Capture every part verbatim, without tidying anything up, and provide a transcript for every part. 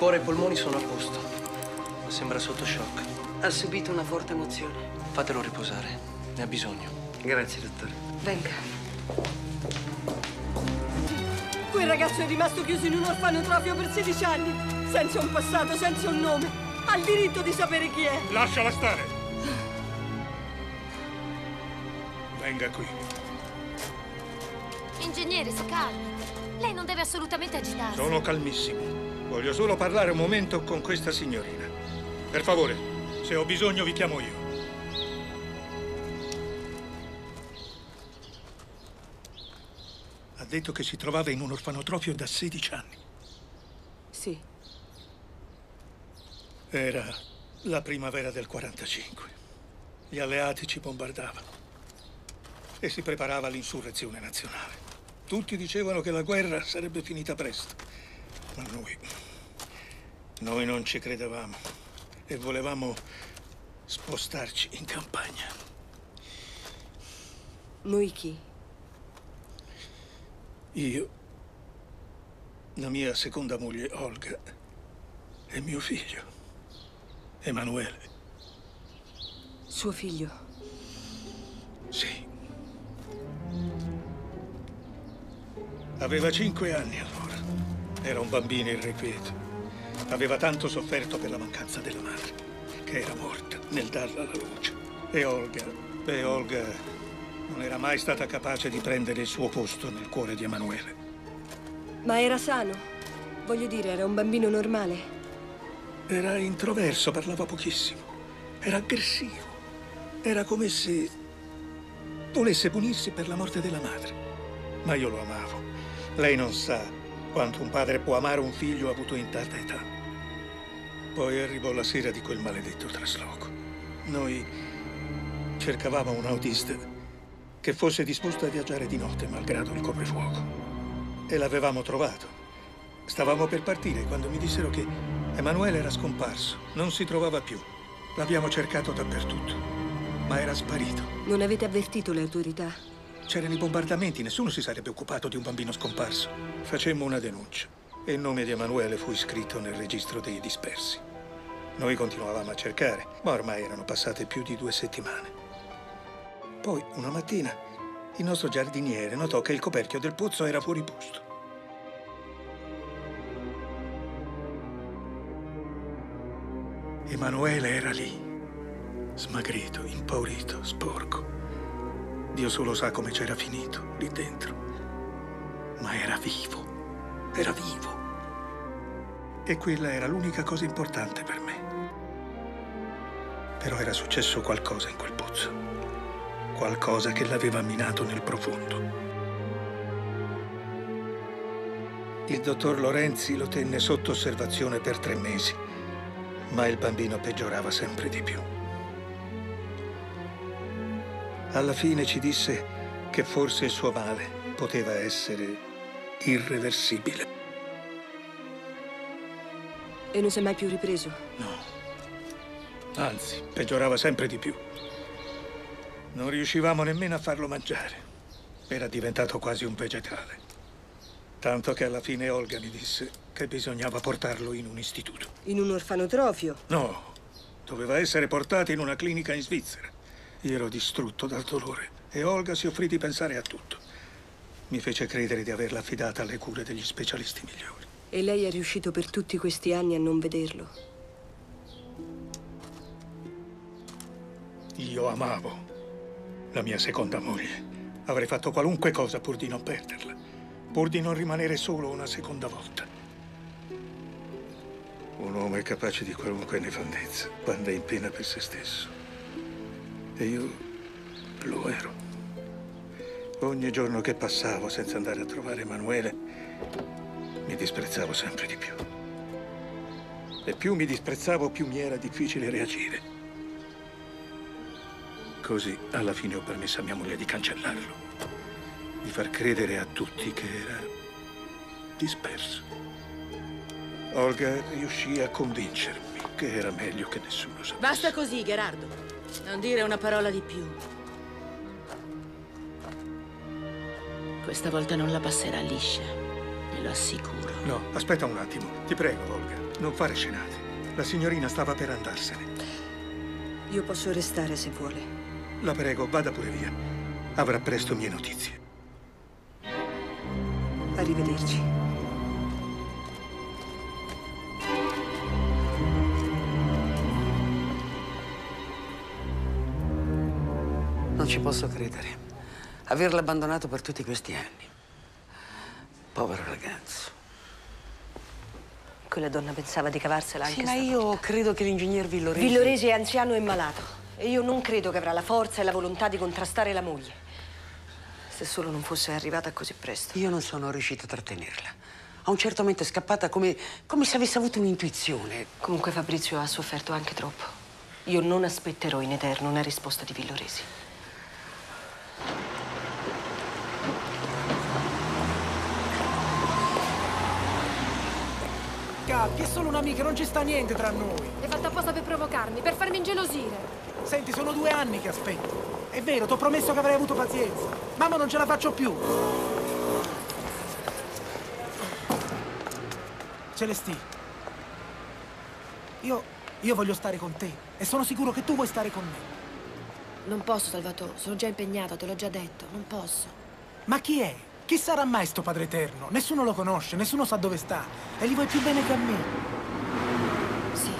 cuore e i polmoni sono a posto. Sembra sotto shock. Ha subito una forte emozione. Fatelo riposare, ne ha bisogno. Grazie, dottore. Venga. Quel ragazzo è rimasto chiuso in un orfanotrofio per sedici anni, senza un passato, senza un nome. Ha il diritto di sapere chi è. Lasciala stare. Venga qui. Ingegnere, si calmi. Lei non deve assolutamente agitarsi. Sono calmissimo. Voglio solo parlare un momento con questa signorina. Per favore, se ho bisogno vi chiamo io. Ha detto che si trovava in un orfanotrofio da sedici anni. Sì. Era la primavera del quarantacinque. Gli alleati ci bombardavano e si preparava all'insurrezione nazionale. Tutti dicevano che la guerra sarebbe finita presto, ma noi, noi non ci credevamo e volevamo spostarci in campagna. Noi chi? Io, la mia seconda moglie Olga e mio figlio, Emanuele. Suo figlio? Sì. Aveva cinque anni allora. Era un bambino irrequieto. Aveva tanto sofferto per la mancanza della madre, che era morta nel darla alla luce. E Olga, beh, Olga non era mai stata capace di prendere il suo posto nel cuore di Emanuele. Ma era sano. Voglio dire, era un bambino normale. Era introverso, parlava pochissimo. Era aggressivo. Era come se volesse punirsi per la morte della madre. Ma io lo amavo. Lei non sa quanto un padre può amare un figlio avuto in tarda età. Poi arrivò la sera di quel maledetto trasloco. Noi cercavamo un autista che fosse disposto a viaggiare di notte, malgrado il coprifuoco. E l'avevamo trovato. Stavamo per partire quando mi dissero che Emanuele era scomparso, non si trovava più. L'abbiamo cercato dappertutto, ma era sparito. Non avete avvertito le autorità? C'erano i bombardamenti, nessuno si sarebbe occupato di un bambino scomparso. Facemmo una denuncia e il nome di Emanuele fu iscritto nel registro dei dispersi. Noi continuavamo a cercare, ma ormai erano passate più di due settimane. Poi, una mattina, il nostro giardiniere notò che il coperchio del pozzo era fuori posto. Emanuele era lì, smagrito, impaurito, sporco. Dio solo sa come c'era finito lì dentro. Ma era vivo. Era vivo. E quella era l'unica cosa importante per me. Però era successo qualcosa in quel pozzo. Qualcosa che l'aveva minato nel profondo. Il dottor Lorenzi lo tenne sotto osservazione per tre mesi, ma il bambino peggiorava sempre di più. Alla fine ci disse che forse il suo male poteva essere irreversibile. E non si è mai più ripreso? No. Anzi, peggiorava sempre di più. Non riuscivamo nemmeno a farlo mangiare. Era diventato quasi un vegetale. Tanto che alla fine Olga mi disse che bisognava portarlo in un istituto. In un orfanotrofio? No. Doveva essere portato in una clinica in Svizzera. Io ero distrutto dal dolore e Olga si offrì di pensare a tutto. Mi fece credere di averla affidata alle cure degli specialisti migliori. E lei è riuscito per tutti questi anni a non vederlo? Io amavo la mia seconda moglie. Avrei fatto qualunque cosa pur di non perderla, pur di non rimanere solo una seconda volta. Un uomo è capace di qualunque nefandezza quando è in pena per se stesso. E io lo ero. Ogni giorno che passavo senza andare a trovare Emanuele, mi disprezzavo sempre di più. E più mi disprezzavo, più mi era difficile reagire. Così, alla fine ho permesso a mia moglie di cancellarlo, di far credere a tutti che era disperso. Olga riuscì a convincermi che era meglio che nessuno sapesse. Basta così, Gherardo. Non dire una parola di più. Questa volta non la passerà liscia. ve lo assicuro. No, aspetta un attimo. Ti prego, Olga, non fare scenate. La signorina stava per andarsene. Io posso restare se vuole. La prego, vada pure via. Avrà presto mie notizie. Arrivederci. Non ci posso credere, averla abbandonato per tutti questi anni. Povero ragazzo. Quella donna pensava di cavarsela anche stavolta. Sì, ma io credo che l'ingegner Villoresi... Villoresi è anziano e malato. E io non credo che avrà la forza e la volontà di contrastare la moglie. Se solo non fosse arrivata così presto. Io non sono riuscita a trattenerla. A un certo momento è scappata come, come se avesse avuto un'intuizione. Comunque Fabrizio ha sofferto anche troppo. Io non aspetterò in eterno una risposta di Villoresi. Che è solo un'amica, non ci sta niente tra noi. L'hai fatta apposta per provocarmi, per farmi ingelosire. Senti, sono due anni che aspetto. È vero, ti ho promesso che avrei avuto pazienza. Mamma, non ce la faccio più. Celestì, io, io voglio stare con te e sono sicuro che tu vuoi stare con me. Non posso, Salvatore, sono già impegnato, te l'ho già detto, non posso. Ma chi è? Chi sarà mai sto Padre Eterno? Nessuno lo conosce, nessuno sa dove sta. E gli vuoi più bene che a me. Sì.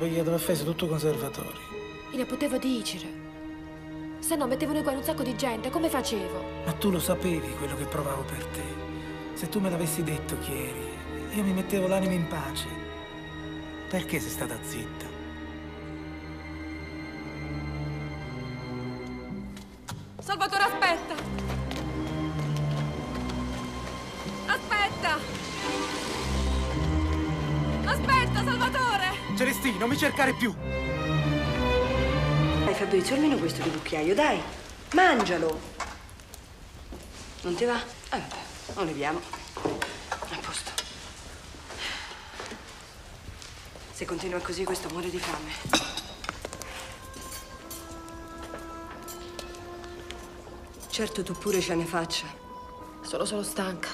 Perché dove fai tutto conservatori. Io ne potevo dicere. Se no mettevano in guai un sacco di gente, come facevo? Ma tu lo sapevi quello che provavo per te. Se tu me l'avessi detto chi eri, io mi mettevo l'anima in pace. Perché sei stata zitta? Salvatore, aspetta! Aspetta! Aspetta, Salvatore! Celestino, non mi cercare più! Dai Fabrizio, almeno questo di cucchiaio, dai! Mangialo! Non ti va? Eh vabbè, lo leviamo. A posto. Se continua così, questo muore di fame. Certo, tu pure ce ne faccia. Sono solo stanca.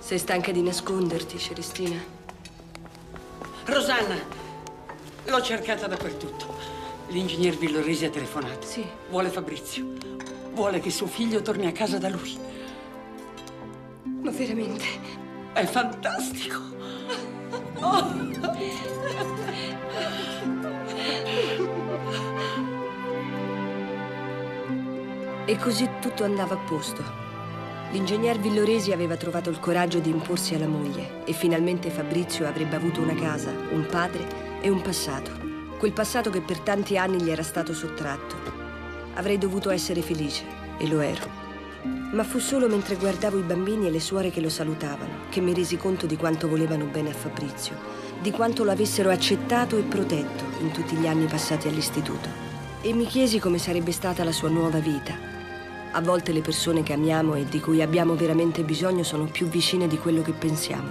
Sei stanca di nasconderti, Celestina? Rosanna, l'ho cercata dappertutto. L'ingegner Villoresi ha telefonato. Sì. Vuole Fabrizio. Vuole che suo figlio torni a casa da lui. Ma veramente? È fantastico. Oh. E così tutto andava a posto. L'ingegner Villoresi aveva trovato il coraggio di imporsi alla moglie e finalmente Fabrizio avrebbe avuto una casa, un padre e un passato. Quel passato che per tanti anni gli era stato sottratto. Avrei dovuto essere felice, e lo ero. Ma fu solo mentre guardavo i bambini e le suore che lo salutavano che mi resi conto di quanto volevano bene a Fabrizio, di quanto lo avessero accettato e protetto in tutti gli anni passati all'istituto. E mi chiesi come sarebbe stata la sua nuova vita A volte le persone che amiamo e di cui abbiamo veramente bisogno sono più vicine di quello che pensiamo.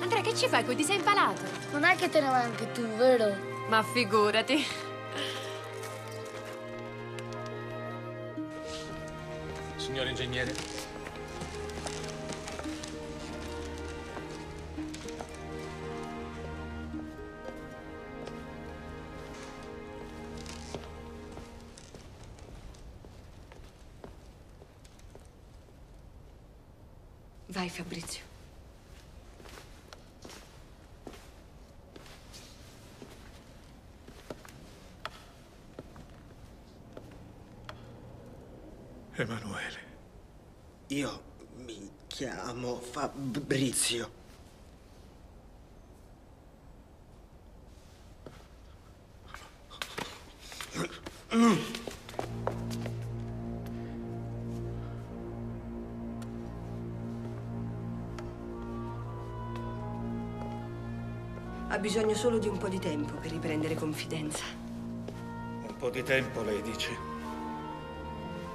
Andrea, che ci fai qui? Ti sei impalato? Non è che te ne vai anche tu, vero? Ma figurati. Signor ingegnere. Vai, Fabrizio. Emanuele. Io mi chiamo Fabrizio. Ha bisogno solo di un po' di tempo per riprendere confidenza. Un po' di tempo, lei dice?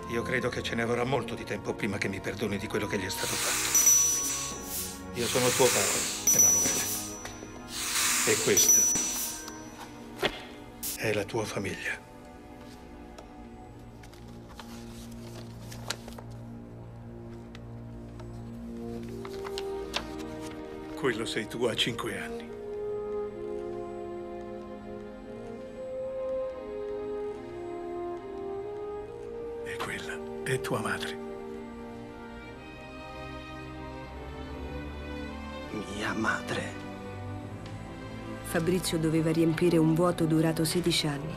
Io credo che ce ne vorrà molto di tempo prima che mi perdoni di quello che gli è stato fatto. Io sono tuo padre, Emanuele. E questa è la tua famiglia. Quello sei tu a cinque anni. E tua madre. Mia madre. Fabrizio doveva riempire un vuoto durato sedici anni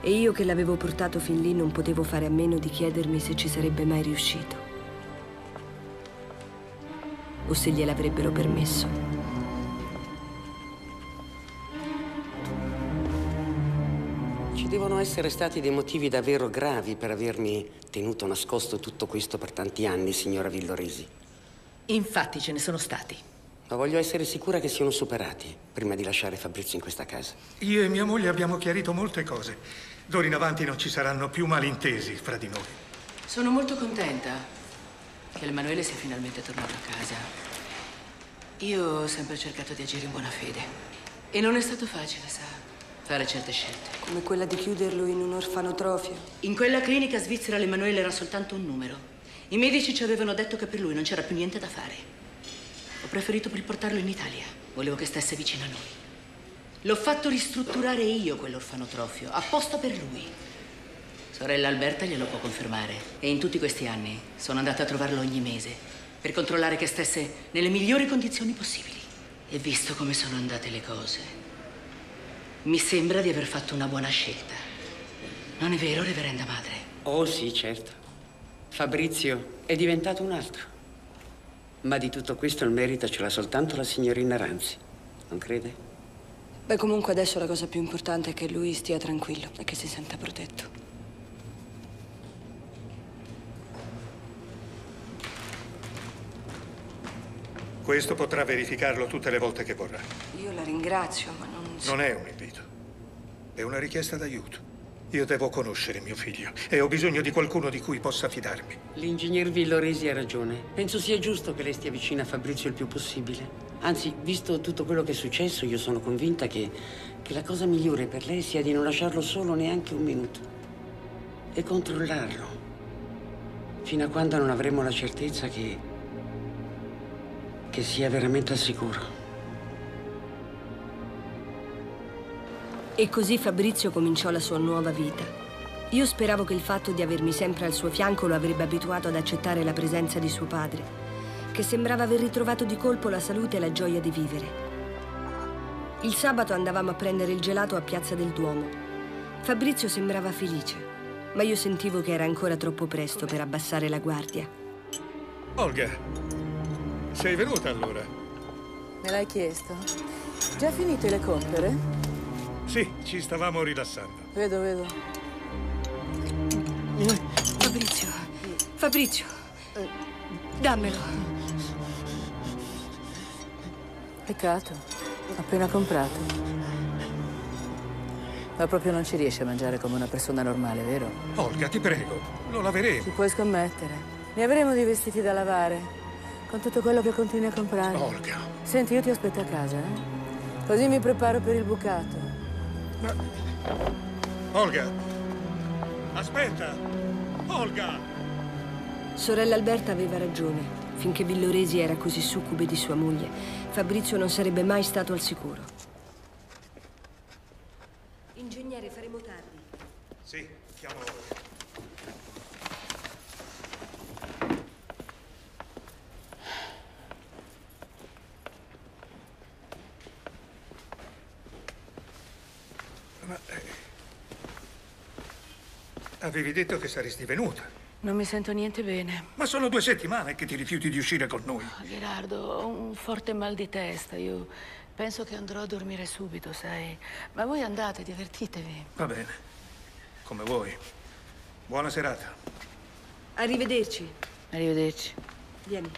e io che l'avevo portato fin lì non potevo fare a meno di chiedermi se ci sarebbe mai riuscito o se gliel'avrebbero permesso. Devono essere stati dei motivi davvero gravi per avermi tenuto nascosto tutto questo per tanti anni, signora Villoresi. Infatti ce ne sono stati. Ma voglio essere sicura che siano superati prima di lasciare Fabrizio in questa casa. Io e mia moglie abbiamo chiarito molte cose. D'ora in avanti non ci saranno più malintesi fra di noi. Sono molto contenta che Emanuele sia finalmente tornato a casa. Io ho sempre cercato di agire in buona fede e non è stato facile, sa. Fare certe scelte. Come quella di chiuderlo in un orfanotrofio. In quella clinica svizzera l'Emanuele era soltanto un numero. I medici ci avevano detto che per lui non c'era più niente da fare. Ho preferito riportarlo in Italia. Volevo che stesse vicino a noi. L'ho fatto ristrutturare io quell'orfanotrofio, apposta per lui. Sorella Alberta glielo può confermare. E in tutti questi anni sono andata a trovarlo ogni mese per controllare che stesse nelle migliori condizioni possibili. E visto come sono andate le cose, mi sembra di aver fatto una buona scelta. Non è vero, reverenda madre? Oh, sì, certo. Fabrizio è diventato un altro. Ma di tutto questo il merito ce l'ha soltanto la signorina Ranzi, non crede? Beh, comunque adesso la cosa più importante è che lui stia tranquillo e che si senta protetto. Questo potrà verificarlo tutte le volte che vorrà. Io la ringrazio, ma non... Non è un invito, è una richiesta d'aiuto. Io devo conoscere mio figlio e ho bisogno di qualcuno di cui possa fidarmi. L'ingegner Villoresi ha ragione. Penso sia giusto che lei stia vicina a Fabrizio il più possibile. Anzi, visto tutto quello che è successo, io sono convinta che, che la cosa migliore per lei sia di non lasciarlo solo neanche un minuto e controllarlo fino a quando non avremo la certezza che, che sia veramente al sicuro. E così Fabrizio cominciò la sua nuova vita. Io speravo che il fatto di avermi sempre al suo fianco lo avrebbe abituato ad accettare la presenza di suo padre, che sembrava aver ritrovato di colpo la salute e la gioia di vivere. Il sabato andavamo a prendere il gelato a Piazza del Duomo. Fabrizio sembrava felice, ma io sentivo che era ancora troppo presto per abbassare la guardia. Olga, sei venuta allora? Me l'hai chiesto? Già finite le compere? Sì, ci stavamo rilassando. Vedo, vedo. Fabrizio, Fabrizio, dammelo. Peccato, appena comprato. Ma proprio non ci riesci a mangiare come una persona normale, vero? Olga, ti prego, lo laveremo. Ci puoi scommettere. Ne avremo di vestiti da lavare, con tutto quello che continui a comprare. Olga. Senti, io ti aspetto a casa, eh? Così mi preparo per il bucato. Ma... Olga! Aspetta! Olga! Sorella Alberta aveva ragione. Finché Villoresi era così succube di sua moglie, Fabrizio non sarebbe mai stato al sicuro. Ingegnere, faremo tardi. Sì, chiamo Olga. Ma... Eh, avevi detto che saresti venuta. Non mi sento niente bene. Ma sono due settimane che ti rifiuti di uscire con noi. Oh, Gherardo, ho un forte mal di testa. Io penso che andrò a dormire subito, sai. Ma voi andate, divertitevi. Va bene, come vuoi. Buona serata. Arrivederci. Arrivederci. Vieni.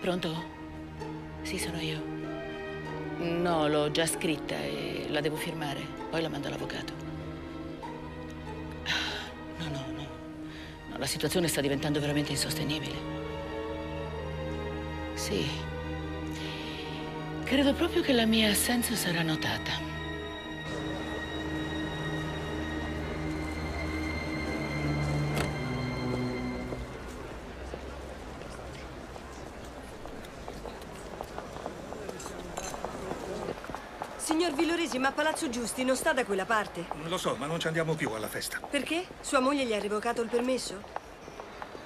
Pronto? Sì, sono io. No, l'ho già scritta e la devo firmare. Poi la mando all'avvocato. No, no, no, no. La situazione sta diventando veramente insostenibile. Sì. Credo proprio che la mia assenza sarà notata. Signor Villoresi, ma Palazzo Giusti non sta da quella parte. Lo so, ma non ci andiamo più alla festa. Perché? Sua moglie gli ha revocato il permesso?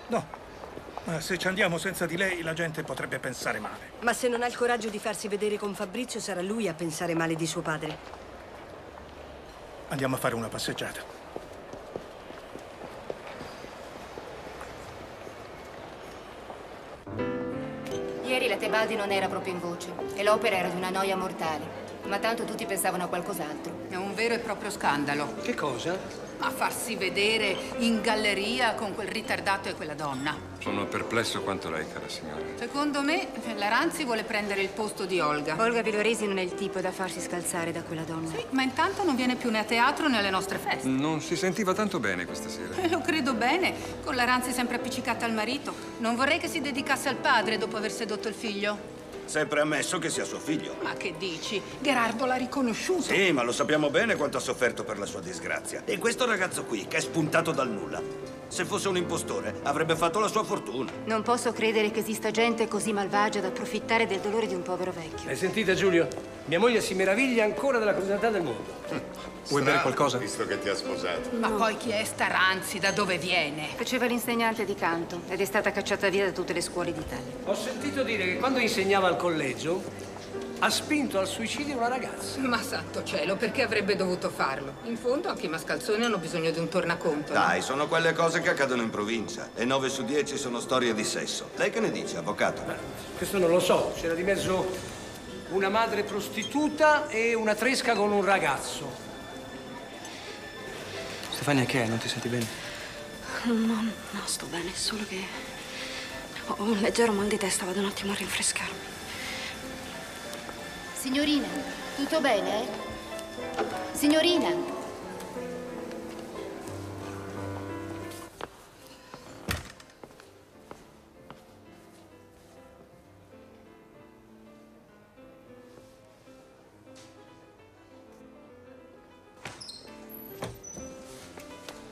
No, ma se ci andiamo senza di lei la gente potrebbe pensare male. Ma se non ha il coraggio di farsi vedere con Fabrizio, sarà lui a pensare male di suo padre. Andiamo a fare una passeggiata. Ieri la Tebaldi non era proprio in voce e l'opera era di una noia mortale. Ma tanto tutti pensavano a qualcos'altro. È un vero e proprio scandalo. Che cosa? A farsi vedere in galleria con quel ritardato e quella donna. Sono perplesso quanto lei, cara signora. Secondo me, la Ranzi vuole prendere il posto di Olga. Olga Villoresi non è il tipo da farsi scalzare da quella donna. Sì, ma intanto non viene più né a teatro né alle nostre feste. Non si sentiva tanto bene questa sera. Eh, lo credo bene, con la Ranzi sempre appiccicata al marito. Non vorrei che si dedicasse al padre dopo aver sedotto il figlio. Sempre ammesso che sia suo figlio. Ma che dici? Gherardo l'ha riconosciuto. Sì, ma lo sappiamo bene quanto ha sofferto per la sua disgrazia. E questo ragazzo qui, che è spuntato dal nulla, se fosse un impostore, avrebbe fatto la sua fortuna. Non posso credere che esista gente così malvagia da approfittare del dolore di un povero vecchio. Hai sentito, Giulio? Mia moglie si meraviglia ancora della crudeltà del mondo. Hm. Vuoi bere qualcosa? Visto che ti ha sposato. Ma no. Poi chi è sta Ranzi? Da dove viene? Faceva l'insegnante di canto ed è stata cacciata via da tutte le scuole d'Italia. Ho sentito dire che quando insegnava al collegio ha spinto al suicidio una ragazza. Ma santo cielo, perché avrebbe dovuto farlo? In fondo anche i mascalzoni hanno bisogno di un tornaconto. Dai, no? Sono quelle cose che accadono in provincia e nove su dieci sono storie di sesso. Lei che ne dice, avvocato? Ma questo non lo so, c'era di mezzo una madre prostituta e una tresca con un ragazzo. Stefania, che è? Non ti senti bene? No, no, sto bene, solo che ho un leggero mal di testa, vado un attimo a rinfrescarmi. Signorina, tutto bene? Signorina!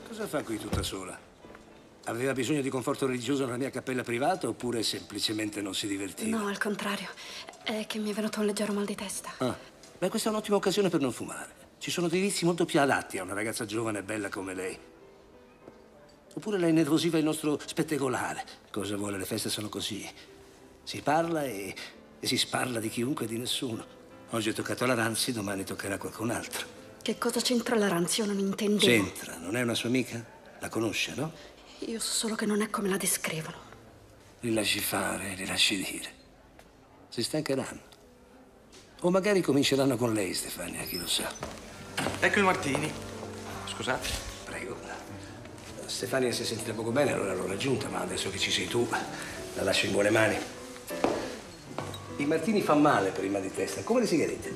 Cosa fa qui tutta sola? Aveva bisogno di conforto religioso nella mia cappella privata oppure semplicemente non si divertiva? No, al contrario. È che mi è venuto un leggero mal di testa. Ah, beh, questa è un'ottima occasione per non fumare. Ci sono dei vizi molto più adatti a una ragazza giovane e bella come lei. Oppure lei innervosiva il nostro spettacolare. Cosa vuole? Le feste sono così. Si parla e, e si sparla di chiunque e di nessuno. Oggi è toccato alla Ranzi, domani toccherà a qualcun altro. Che cosa c'entra la Ranzi? Io non intendevo. C'entra? Non è una sua amica? La conosce, no? Io so solo che non è come la descrivono. Li lasci fare, li lasci dire. si stancheranno. O magari cominceranno con lei, Stefania, chi lo sa. Ecco il Martini. Scusate. Prego. Stefania si è sentita poco bene, allora l'ho raggiunta, ma adesso che ci sei tu, la lascio in buone mani. I Martini fa male per il mal di testa, come le sigarette.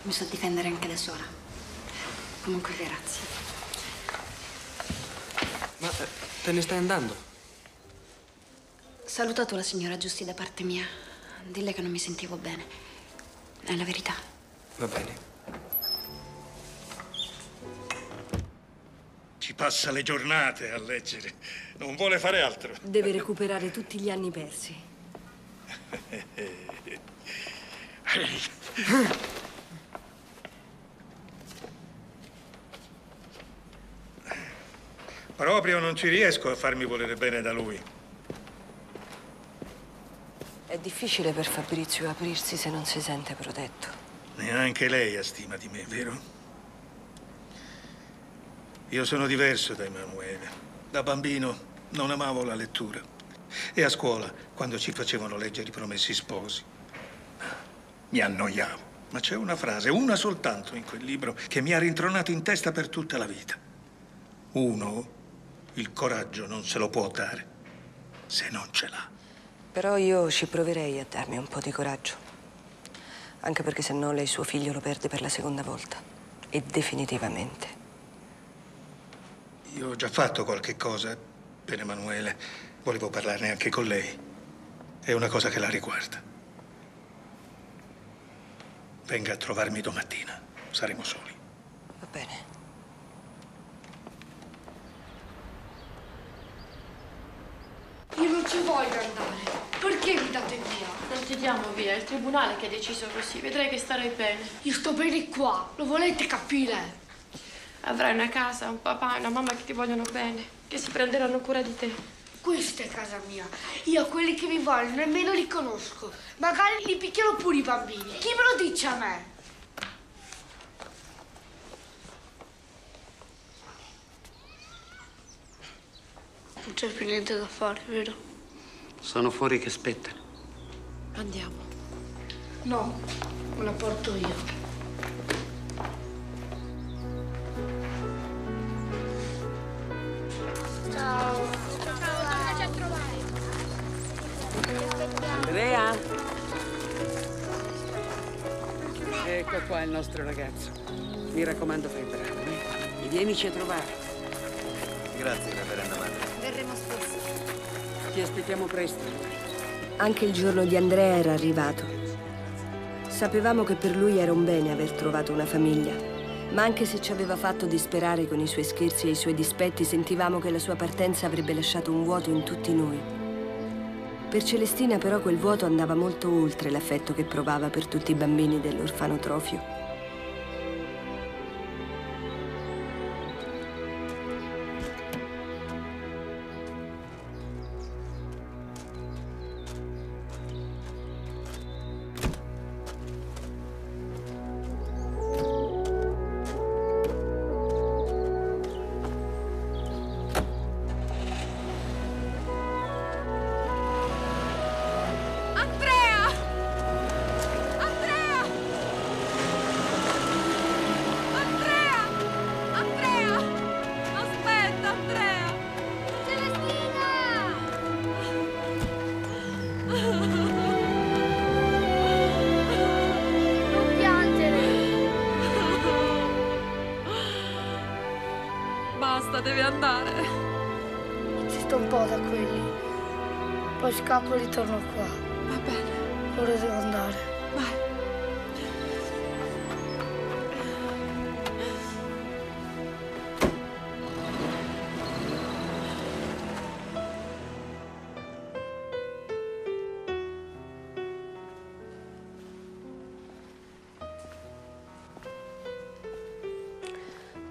Mi so difendere anche da sola. Comunque, grazie. Ma te, te ne stai andando? Salutato la signora Giusti da parte mia. Dille che non mi sentivo bene. È la verità. Va bene. Ci passa le giornate a leggere. Non vuole fare altro. Deve recuperare tutti gli anni persi. Proprio non ci riesco a farmi volere bene da lui. È difficile per Fabrizio aprirsi se non si sente protetto. Neanche lei ha stima di me, vero? Io sono diverso da Emanuele. Da bambino non amavo la lettura. E a scuola, quando ci facevano leggere I Promessi Sposi, mi annoiavo. Ma c'è una frase, una soltanto in quel libro, che mi ha rintronato in testa per tutta la vita. Uno, il coraggio non se lo può dare se non ce l'ha. Però io ci proverei a darmi un po' di coraggio. Anche perché se no lei suo figlio lo perde per la seconda volta. E definitivamente. Io ho già fatto qualche cosa per Emanuele. Volevo parlarne anche con lei. È una cosa che la riguarda. Venga a trovarmi domattina. Saremo soli. Va bene. Io non ci voglio andare. Perché mi date via? Non ti diamo via, è il tribunale che ha deciso così. Vedrai che starai bene. Io sto bene qua, lo volete capire? Avrai una casa, un papà e una mamma che ti vogliono bene, che si prenderanno cura di te. Questa è casa mia. Io quelli che mi vogliono nemmeno li conosco. Magari li picchiano pure i bambini. Chi me lo dice a me? Non c'è più niente da fare, vero? Sono fuori che aspettano. Andiamo. No, me la porto io. Ciao. Ciao, tornaci a trovare. Andrea? Ecco qua il nostro ragazzo. Mi raccomando, fai bravo, eh? E vienici a trovare. Grazie, reverenda madre. Verremo spesso. Ti aspettiamo presto. Anche il giorno di Andrea era arrivato. Sapevamo che per lui era un bene aver trovato una famiglia, ma anche se ci aveva fatto disperare con i suoi scherzi e i suoi dispetti, sentivamo che la sua partenza avrebbe lasciato un vuoto in tutti noi. Per Celestina però quel vuoto andava molto oltre l'affetto che provava per tutti i bambini dell'orfanotrofio. Scappo e ritorno qua. Va bene. Ora devo andare. Vai.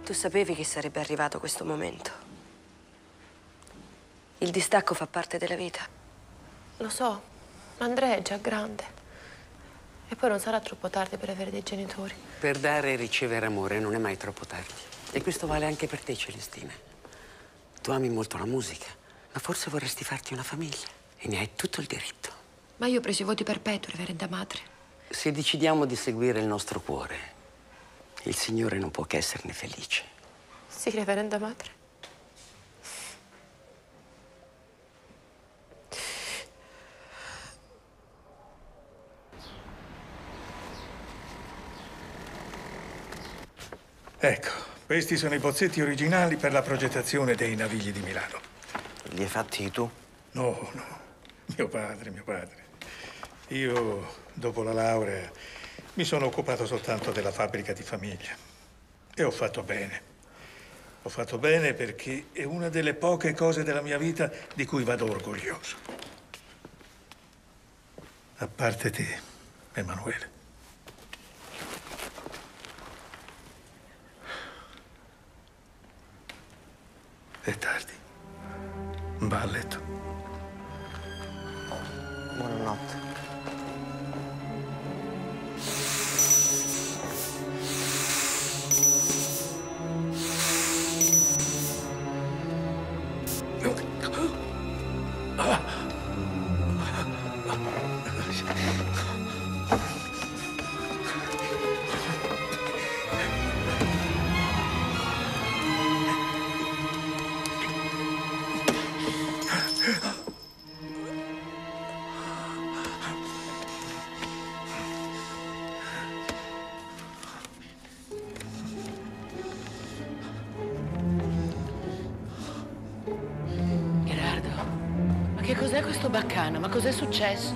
Tu sapevi che sarebbe arrivato questo momento. Il distacco fa parte della vita. Lo so, ma Andrea è già grande. E poi non sarà troppo tardi per avere dei genitori. Per dare e ricevere amore non è mai troppo tardi. E questo vale anche per te, Celestina. Tu ami molto la musica, ma forse vorresti farti una famiglia e ne hai tutto il diritto. Ma io ho preso i voti perpetui, reverenda madre. Se decidiamo di seguire il nostro cuore, il Signore non può che esserne felice. Sì, reverenda madre. Ecco, questi sono i bozzetti originali per la progettazione dei navigli di Milano. Li hai fatti tu? No, no. Mio padre, mio padre. Io, dopo la laurea, mi sono occupato soltanto della fabbrica di famiglia. E ho fatto bene. Ho fatto bene perché è una delle poche cose della mia vita di cui vado orgoglioso. A parte te, Emanuele. È tardi. Va a letto. Buonanotte. Baccano, ma cos'è successo?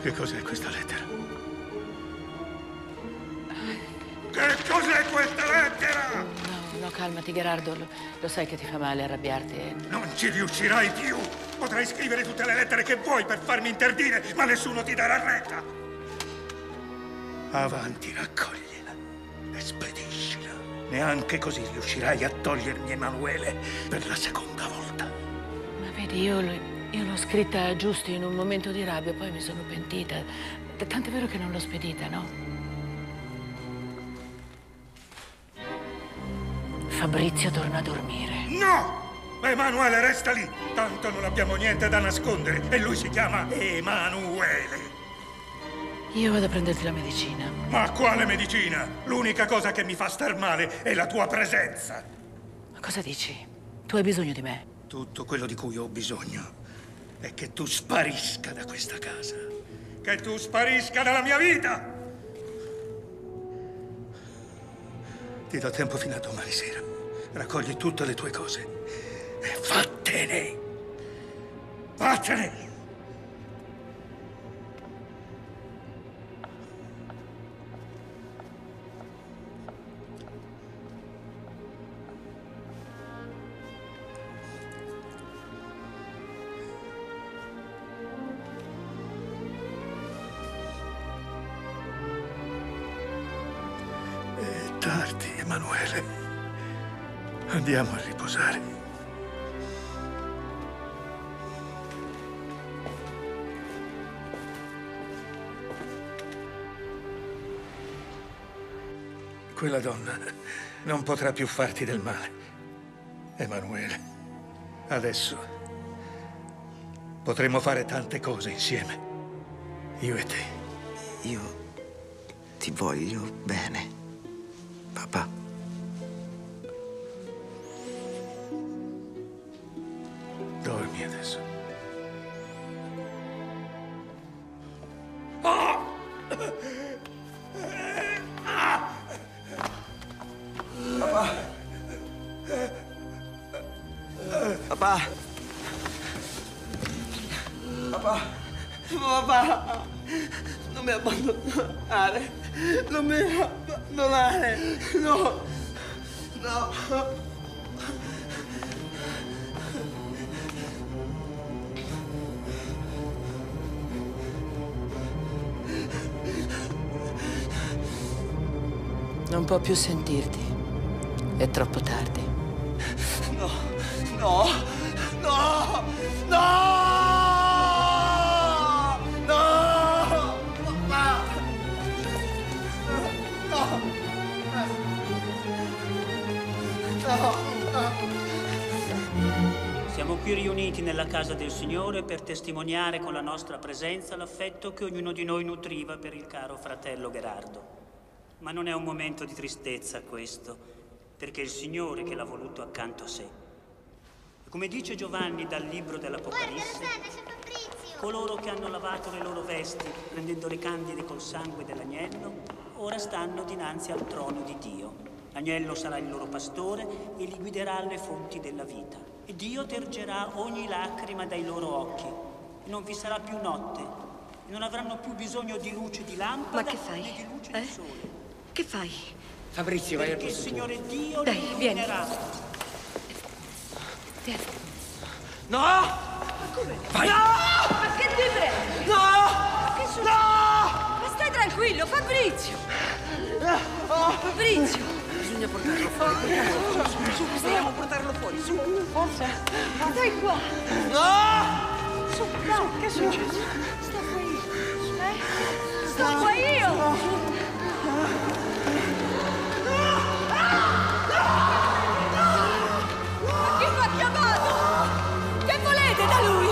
Che cos'è questa lettera? Che cos'è questa lettera? No, no, calmati, Gherardo. Lo, lo sai che ti fa male arrabbiarti. Non ci riuscirai più! Potrai scrivere tutte le lettere che vuoi per farmi interdire, ma nessuno ti darà retta! Avanti, raccoglila e spediscila. Neanche così riuscirai a togliermi Emanuele per la seconda volta. Io, io l'ho scritta a Giusti in un momento di rabbia, poi mi sono pentita. Tant'è vero che non l'ho spedita, no? Fabrizio torna a dormire. No! Emanuele, resta lì! Tanto non abbiamo niente da nascondere e lui si chiama Emanuele. Io vado a prenderti la medicina. Ma quale medicina? L'unica cosa che mi fa star male è la tua presenza. Ma cosa dici? Tu hai bisogno di me? Tutto quello di cui ho bisogno è che tu sparisca da questa casa. Che tu sparisca dalla mia vita! Ti do tempo fino a domani sera. Raccogli tutte le tue cose e vattene! Vattene! Emanuele, andiamo a riposare. Quella donna non potrà più farti del male. Emanuele, adesso potremo fare tante cose insieme. Io e te. Io ti voglio bene, papà. Dormi adesso. Oh! Papà. Papà. Papà. Papà. Non mi abbandonare. Non mi abbandonare. No. No. Non può più sentirti. È troppo tardi. No, no, no, no, no, papà, no, no, no. Siamo qui riuniti nella casa del Signore per testimoniare con la nostra presenza l'affetto che ognuno di noi nutriva per il caro fratello Gherardo. Ma non è un momento di tristezza questo, perché è il Signore che l'ha voluto accanto a sé. E come dice Giovanni dal libro dell'Apocalisse, coloro che hanno lavato le loro vesti, rendendole candide col sangue dell'agnello, ora stanno dinanzi al trono di Dio. L'agnello sarà il loro pastore e li guiderà alle fonti della vita. E Dio tergerà ogni lacrima dai loro occhi. E non vi sarà più notte. E non avranno più bisogno di luce di lampada, ma che fai? Né di luce eh? di sole. Che fai? Fabrizio, vai al posto tuo. Perché il Signore Dio li illuminerà. Vieni. No! Ma come? Vai. No! Ma che ti prendi? No! Ma che succede? No! Tranquillo, Fabrizio! Fabrizio! Bisogna portarlo fuori. Su, su, bisogna portarlo fuori. Su, forza. Dai qua. No! Su, no, che è successo? Sto qua io. Eh? Sto qua io! No! No! No! Ma chi mi ha chiamato? Che volete da lui?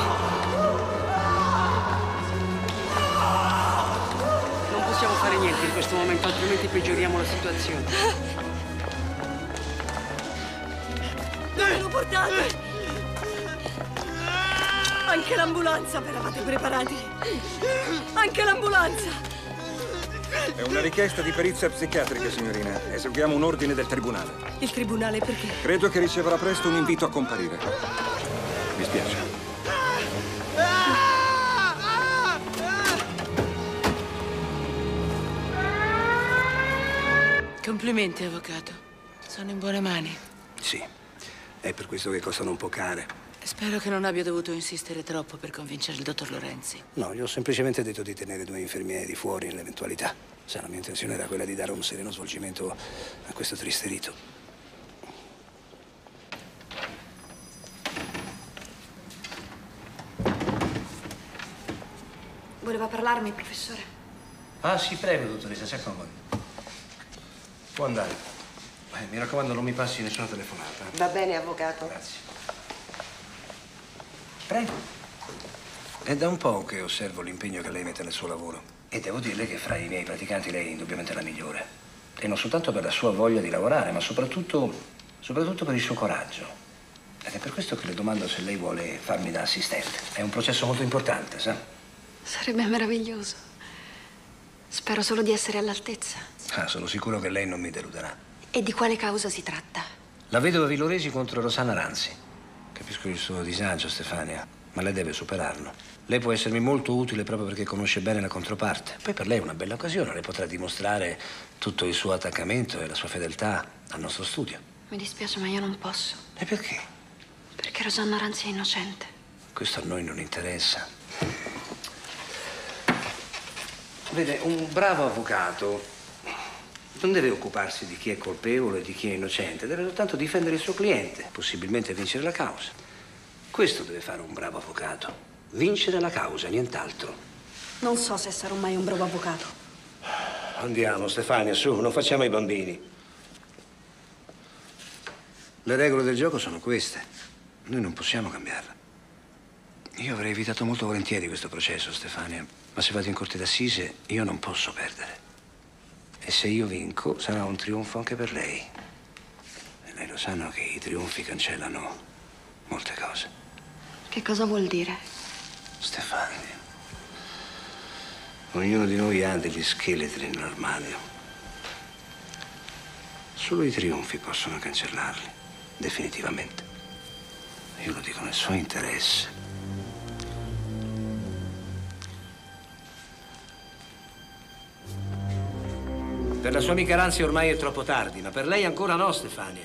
Non possiamo fare niente in questo momento, altrimenti peggioriamo la situazione. Lo portate! Anche l'ambulanza ve l'avete preparati! Anche l'ambulanza! È una richiesta di perizia psichiatrica, signorina. Eseguiamo un ordine del tribunale. Il tribunale perché? Credo che riceverà presto un invito a comparire. Mi spiace. Complimenti, avvocato. Sono in buone mani. Sì, è per questo che costano un po' care. Spero che non abbia dovuto insistere troppo per convincere il dottor Lorenzi. No, gli ho semplicemente detto di tenere due infermieri fuori nell'eventualità. Sa, la mia intenzione era quella di dare un sereno svolgimento a questo triste rito. Voleva parlarmi, professore. Ah, sì, prego, dottoressa, si accomodi. Può andare. Eh, mi raccomando, non mi passi nessuna telefonata. Va bene, avvocato. Grazie. Prego. È da un po' che osservo l'impegno che lei mette nel suo lavoro. E devo dirle che fra i miei praticanti lei è indubbiamente la migliore. E non soltanto per la sua voglia di lavorare, ma soprattutto, soprattutto per il suo coraggio. Ed è per questo che le domando se lei vuole farmi da assistente. È un processo molto importante, sa? Sarebbe meraviglioso. Spero solo di essere all'altezza. Ah, sono sicuro che lei non mi deluderà. E di quale causa si tratta? La vedova Villoresi contro Rosanna Ranzi. Capisco il suo disagio, Stefania, ma lei deve superarlo. Lei può essermi molto utile proprio perché conosce bene la controparte. Poi per lei è una bella occasione, lei potrà dimostrare tutto il suo attaccamento e la sua fedeltà al nostro studio. Mi dispiace, ma io non posso. E perché? Perché Rosanna Ranzi è innocente. Questo a noi non interessa. Vede, un bravo avvocato non deve occuparsi di chi è colpevole e di chi è innocente, deve soltanto difendere il suo cliente, possibilmente vincere la causa. Questo deve fare un bravo avvocato, vincere la causa, nient'altro. Non so se sarò mai un bravo avvocato. Andiamo, Stefania, su, non facciamo i bambini. Le regole del gioco sono queste, noi non possiamo cambiarle. Io avrei evitato molto volentieri questo processo, Stefania, ma se vado in corte d'assise io non posso perdere. E se io vinco sarà un trionfo anche per lei. E lei lo sa, no, che i trionfi cancellano molte cose. Che cosa vuol dire? Stefania, ognuno di noi ha degli scheletri nell'armadio. Solo i trionfi possono cancellarli, definitivamente. Io lo dico nel suo interesse. Per la sua amica Ranzi ormai è troppo tardi, ma per lei ancora no, Stefania.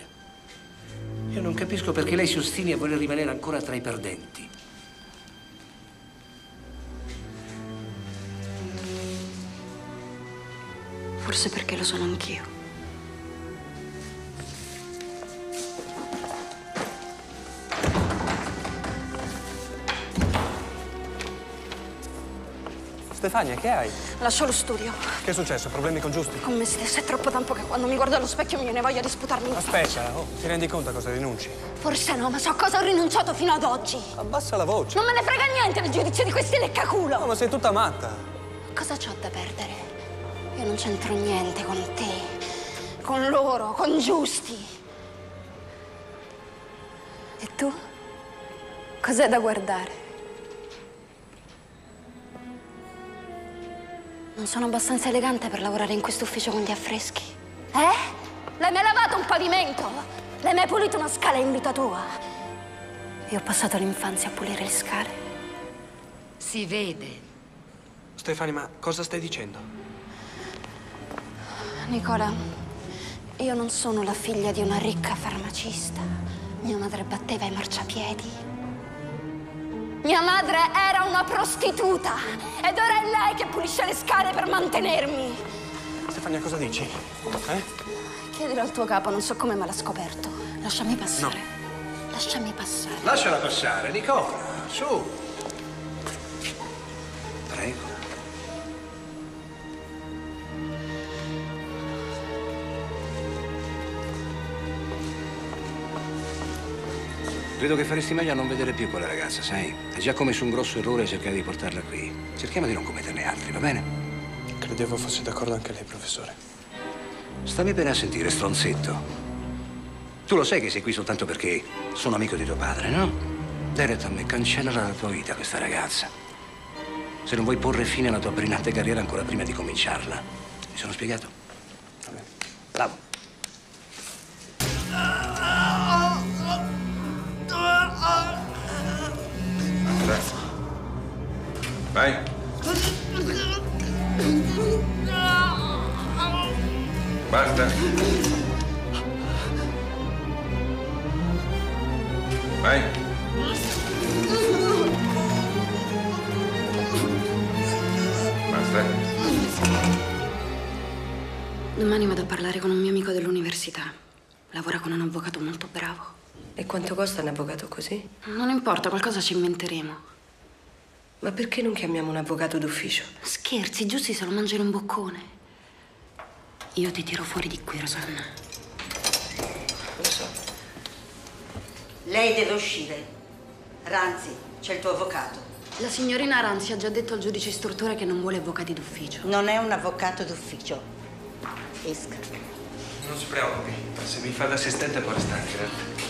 Io non capisco perché lei si ostini a voler rimanere ancora tra i perdenti. Forse perché lo sono anch'io. Stefania, che hai? Lascio lo studio. Che è successo? Problemi con Giusti? Con me stessa. È troppo tempo che quando mi guardo allo specchio mi viene voglia di sputarmi in faccia. Aspetta, oh, ti rendi conto a cosa rinunci? Forse no, ma so a cosa ho rinunciato fino ad oggi. Abbassa la voce. Non me ne frega niente il giudizio di questi leccaculo. No, ma sei tutta matta. Cosa c'ho da perdere? Io non c'entro niente con te, con loro, con Giusti. E tu? Cos'è da guardare? Non sono abbastanza elegante per lavorare in questo ufficio con gli affreschi. Eh? L'hai mai lavato un pavimento? L'hai mai pulito una scala in vita tua? Io ho passato l'infanzia a pulire le scale. Si vede. Stefania, ma cosa stai dicendo? Nicola, io non sono la figlia di una ricca farmacista. Mia madre batteva i marciapiedi. Mia madre era una prostituta ed ora è lei che pulisce le scale per mantenermi. Stefania, cosa dici? Eh? Chiedilo al tuo capo, non so come me l'ha scoperto. Lasciami passare. No. Lasciami passare. Lasciala passare, Nicola, su. Prego. Credo che faresti meglio a non vedere più quella ragazza, sai? Hai già commesso un grosso errore a cercare di portarla qui. Cerchiamo di non commetterne altri, va bene? Credevo fosse d'accordo anche lei, professore. Stammi bene a sentire, stronzetto. Tu lo sai che sei qui soltanto perché sono amico di tuo padre, no? Deretta a me, cancella dalla tua vita questa ragazza. Se non vuoi porre fine alla tua brillante carriera ancora prima di cominciarla. Mi sono spiegato? Va bene. Bravo. Vai. Basta. Vai. Basta. Domani vado a parlare con un mio amico dell'università. Lavora con un avvocato molto bravo. E quanto costa un avvocato così? Non importa, qualcosa ci inventeremo. Ma perché non chiamiamo un avvocato d'ufficio? Scherzi, Giusti se lo mangia in un boccone. Io ti tiro fuori di qui, Rosanna. Lo so. Lei deve uscire. Ranzi, c'è il tuo avvocato. La signorina Ranzi ha già detto al giudice istruttore che non vuole avvocati d'ufficio. Non è un avvocato d'ufficio. Esca. Non si preoccupi, se mi fa l'assistente può restare. Eh?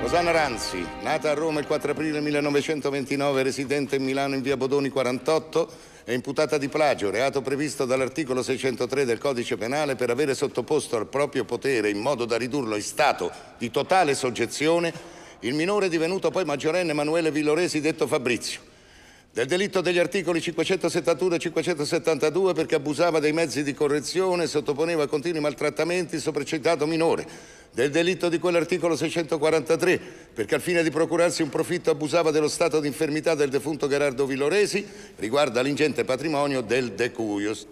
Rosanna Ranzi, nata a Roma il quattro aprile millenovecentoventinove, residente in Milano in via Bodoni quarantotto, è imputata di plagio, reato previsto dall'articolo seicentotré del Codice Penale per avere sottoposto al proprio potere, in modo da ridurlo in stato di totale soggezione, il minore divenuto poi maggiorenne Emanuele Villoresi, detto Fabrizio. Del delitto degli articoli cinquecentosettantuno e cinquecentosettantadue perché abusava dei mezzi di correzione e sottoponeva a continui maltrattamenti il sopracitato minore. Del delitto di quell'articolo seicentoquarantatré, perché al fine di procurarsi un profitto abusava dello stato di infermità del defunto Gherardo Villoresi, riguarda l'ingente patrimonio del decuius.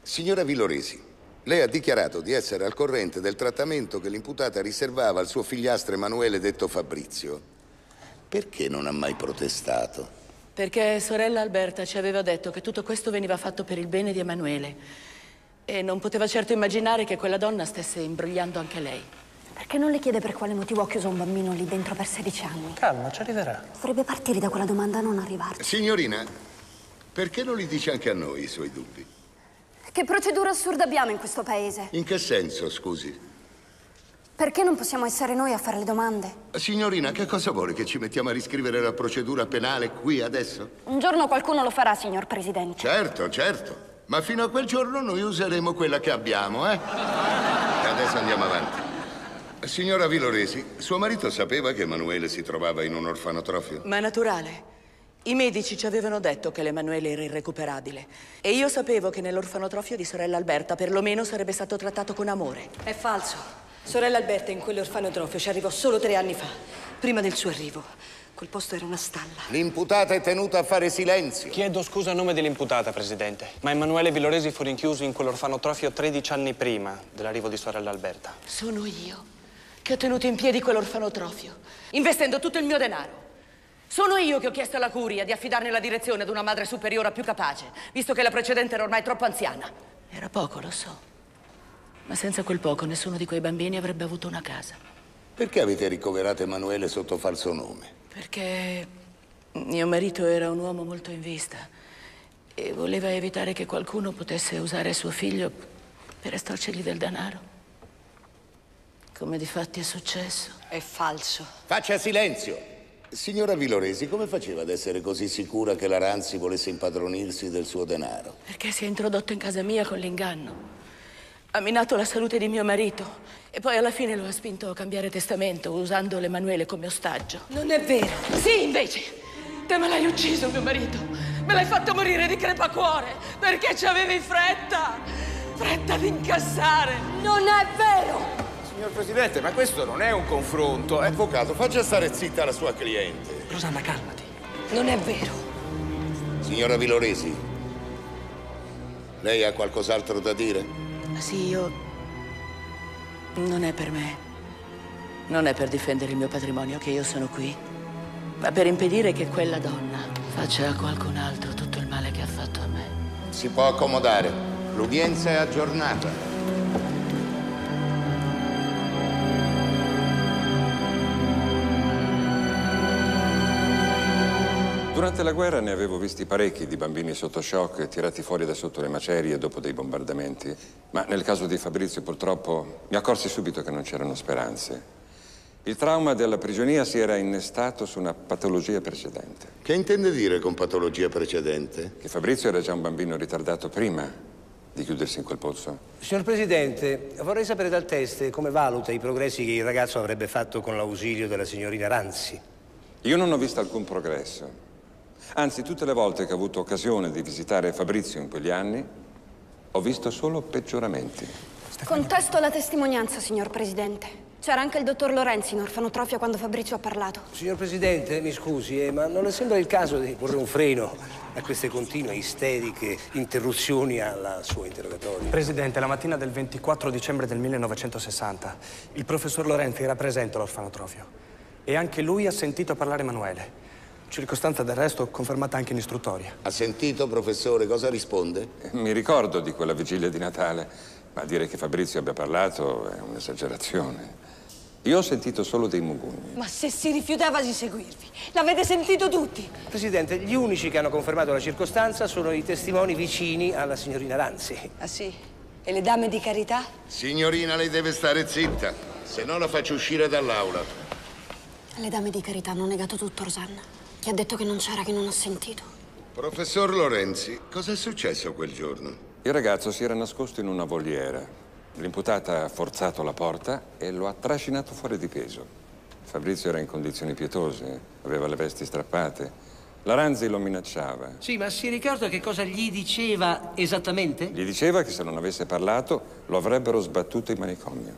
Signora Villoresi, lei ha dichiarato di essere al corrente del trattamento che l'imputata riservava al suo figliastro Emanuele, detto Fabrizio. Perché non ha mai protestato? Perché sorella Alberta ci aveva detto che tutto questo veniva fatto per il bene di Emanuele e non poteva certo immaginare che quella donna stesse imbrogliando anche lei. Perché non le chiede per quale motivo ha chiuso un bambino lì dentro per sedici anni? Calma, ci arriverà. Dovrebbe partire da quella domanda, non arrivarci. Signorina, perché non li dice anche a noi i suoi dubbi? Che procedura assurda abbiamo in questo paese? In che senso, scusi? Perché non possiamo essere noi a fare le domande? Signorina, che cosa vuole? Che ci mettiamo a riscrivere la procedura penale qui, adesso? Un giorno qualcuno lo farà, signor Presidente. Certo, certo. Ma fino a quel giorno noi useremo quella che abbiamo, eh? E adesso andiamo avanti. Signora Villoresi, suo marito sapeva che Emanuele si trovava in un orfanotrofio? Ma è naturale. I medici ci avevano detto che l'Emanuele era irrecuperabile. E io sapevo che nell'orfanotrofio di sorella Alberta perlomeno sarebbe stato trattato con amore. È falso. Sorella Alberta in quell'orfanotrofio ci arrivò solo tre anni fa, prima del suo arrivo. Quel posto era una stalla. L'imputata è tenuta a fare silenzio. Chiedo scusa a nome dell'imputata, Presidente, ma Emanuele Villoresi fu rinchiuso in quell'orfanotrofio tredici anni prima dell'arrivo di sorella Alberta. Sono io che ho tenuto in piedi quell'orfanotrofio, investendo tutto il mio denaro. Sono io che ho chiesto alla curia di affidarne la direzione ad una madre superiora più capace, visto che la precedente era ormai troppo anziana. Era poco, lo so, ma senza quel poco nessuno di quei bambini avrebbe avuto una casa. Perché avete ricoverato Emanuele sotto falso nome? Perché mio marito era un uomo molto in vista e voleva evitare che qualcuno potesse usare suo figlio per estorcergli del denaro. Come difatti è successo. È falso. Faccia silenzio! Signora Villoresi, come faceva ad essere così sicura che la Ranzi volesse impadronirsi del suo denaro? Perché si è introdotto in casa mia con l'inganno. Ha minato la salute di mio marito e poi alla fine lo ha spinto a cambiare testamento usando l'Emanuele come ostaggio. Non è vero. Sì, invece! Te me l'hai ucciso, mio marito. Me l'hai fatto morire di crepacuore perché ci avevi fretta. Fretta di incassare. Non è vero! Signor Presidente, ma questo non è un confronto. Avvocato, faccia stare zitta la sua cliente. Rosanna, calmati. Non è vero. Signora Villoresi, lei ha qualcos'altro da dire? Sì, io... Non è per me. Non è per difendere il mio patrimonio che io sono qui, ma per impedire che quella donna faccia a qualcun altro tutto il male che ha fatto a me. Si può accomodare. L'udienza è aggiornata. Durante la guerra ne avevo visti parecchi di bambini sotto shock, tirati fuori da sotto le macerie dopo dei bombardamenti. Ma nel caso di Fabrizio, purtroppo, mi accorsi subito che non c'erano speranze. Il trauma della prigionia si era innestato su una patologia precedente. Che intende dire con patologia precedente? Che Fabrizio era già un bambino ritardato prima di chiudersi in quel pozzo. Signor Presidente, vorrei sapere dal teste come valuta i progressi che il ragazzo avrebbe fatto con l'ausilio della signorina Ranzi. Io non ho visto alcun progresso. Anzi, tutte le volte che ho avuto occasione di visitare Fabrizio in quegli anni, ho visto solo peggioramenti. Contesto la testimonianza, signor Presidente. C'era anche il dottor Lorenzi in orfanotrofio quando Fabrizio ha parlato. Signor Presidente, mi scusi, eh, ma non le sembra il caso di porre un freno a queste continue isteriche interruzioni alla sua interrogatoria? Presidente, la mattina del ventiquattro dicembre del millenovecentosessanta, il professor Lorenzi era presente all'orfanotrofio e anche lui ha sentito parlare Emanuele. Circostanza del resto confermata anche in istruttoria. Ha sentito, professore? Cosa risponde? Mi ricordo di quella vigilia di Natale, ma dire che Fabrizio abbia parlato è un'esagerazione. Io ho sentito solo dei mugugni. Ma se si rifiutava di seguirvi, l'avete sentito tutti? Presidente, gli unici che hanno confermato la circostanza sono i testimoni vicini alla signorina Ranzi. Ah sì? E le dame di carità? Signorina, lei deve stare zitta, se no la faccio uscire dall'aula. Le dame di carità hanno negato tutto, Rosanna. Chi ha detto che non c'era, che non ho sentito. Professor Lorenzi, cosa è successo quel giorno? Il ragazzo si era nascosto in una voliera. L'imputata ha forzato la porta e lo ha trascinato fuori di peso. Fabrizio era in condizioni pietose, aveva le vesti strappate. La Ranzi lo minacciava. Sì, ma si ricorda che cosa gli diceva esattamente? Gli diceva che se non avesse parlato lo avrebbero sbattuto in manicomio.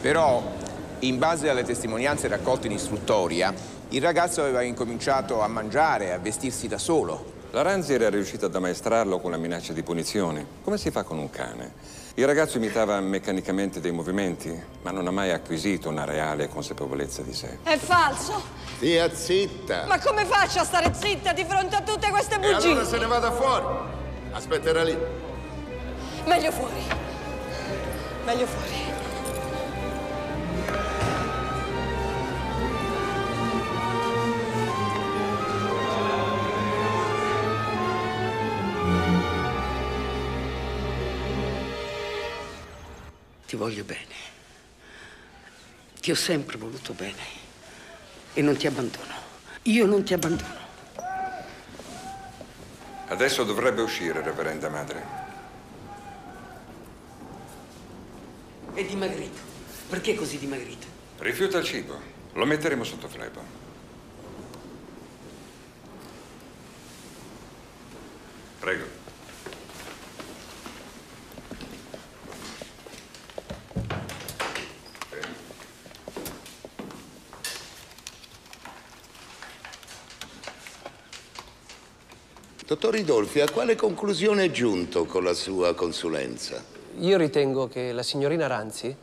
Però, in base alle testimonianze raccolte in istruttoria, il ragazzo aveva incominciato a mangiare, a vestirsi da solo. La Ranzi era riuscita ad ammaestrarlo con la minaccia di punizione, come si fa con un cane. Il ragazzo imitava meccanicamente dei movimenti, ma non ha mai acquisito una reale consapevolezza di sé. È falso! Stia zitta! Ma come faccio a stare zitta di fronte a tutte queste bugie? E allora se ne vada fuori! Aspetterà lì. Meglio fuori. Meglio fuori. Ti voglio bene, ti ho sempre voluto bene e non ti abbandono, io non ti abbandono. Adesso dovrebbe uscire, Reverenda Madre. È dimagrito. Perché è così dimagrito? Rifiuta il cibo, lo metteremo sotto flebo. Prego. Dottor Ridolfi, a quale conclusione è giunto con la sua consulenza? Io ritengo che la signorina Ranzi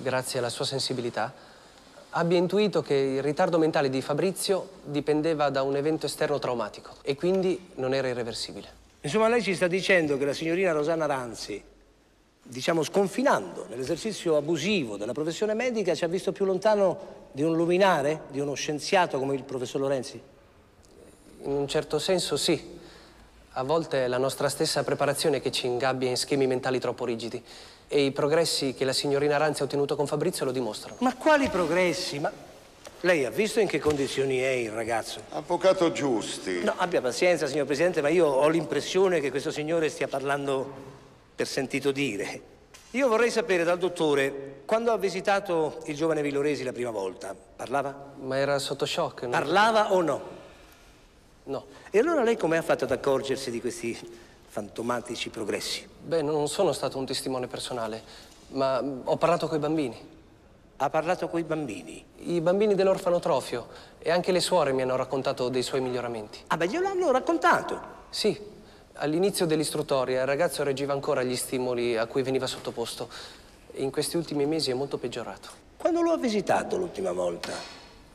grazie alla sua sensibilità, abbia intuito che il ritardo mentale di Fabrizio dipendeva da un evento esterno traumatico e quindi non era irreversibile. Insomma, lei ci sta dicendo che la signorina Rosanna Ranzi, diciamo sconfinando nell'esercizio abusivo della professione medica, ci ha visto più lontano di un luminare, di uno scienziato come il professor Lorenzi? In un certo senso sì. A volte è la nostra stessa preparazione che ci ingabbia in schemi mentali troppo rigidi. E i progressi che la signorina Ranzi ha ottenuto con Fabrizio lo dimostrano. Ma quali progressi? Ma lei ha visto in che condizioni è il ragazzo? Avvocato Giusti. No, abbia pazienza, signor Presidente, ma io ho l'impressione che questo signore stia parlando per sentito dire. Io vorrei sapere dal dottore, quando ha visitato il giovane Villoresi la prima volta, parlava? Ma era sotto shock. No? Parlava o no? No. E allora lei come ha fatto ad accorgersi di questi fantomatici progressi? Beh, non sono stato un testimone personale, ma ho parlato coi bambini. Ha parlato coi bambini? I bambini dell'orfanotrofio e anche le suore mi hanno raccontato dei suoi miglioramenti. Ah, beh, gliel'hanno raccontato? Sì. All'inizio dell'istruttoria il ragazzo reagiva ancora agli stimoli a cui veniva sottoposto. In questi ultimi mesi è molto peggiorato. Quando lo ha visitato l'ultima volta?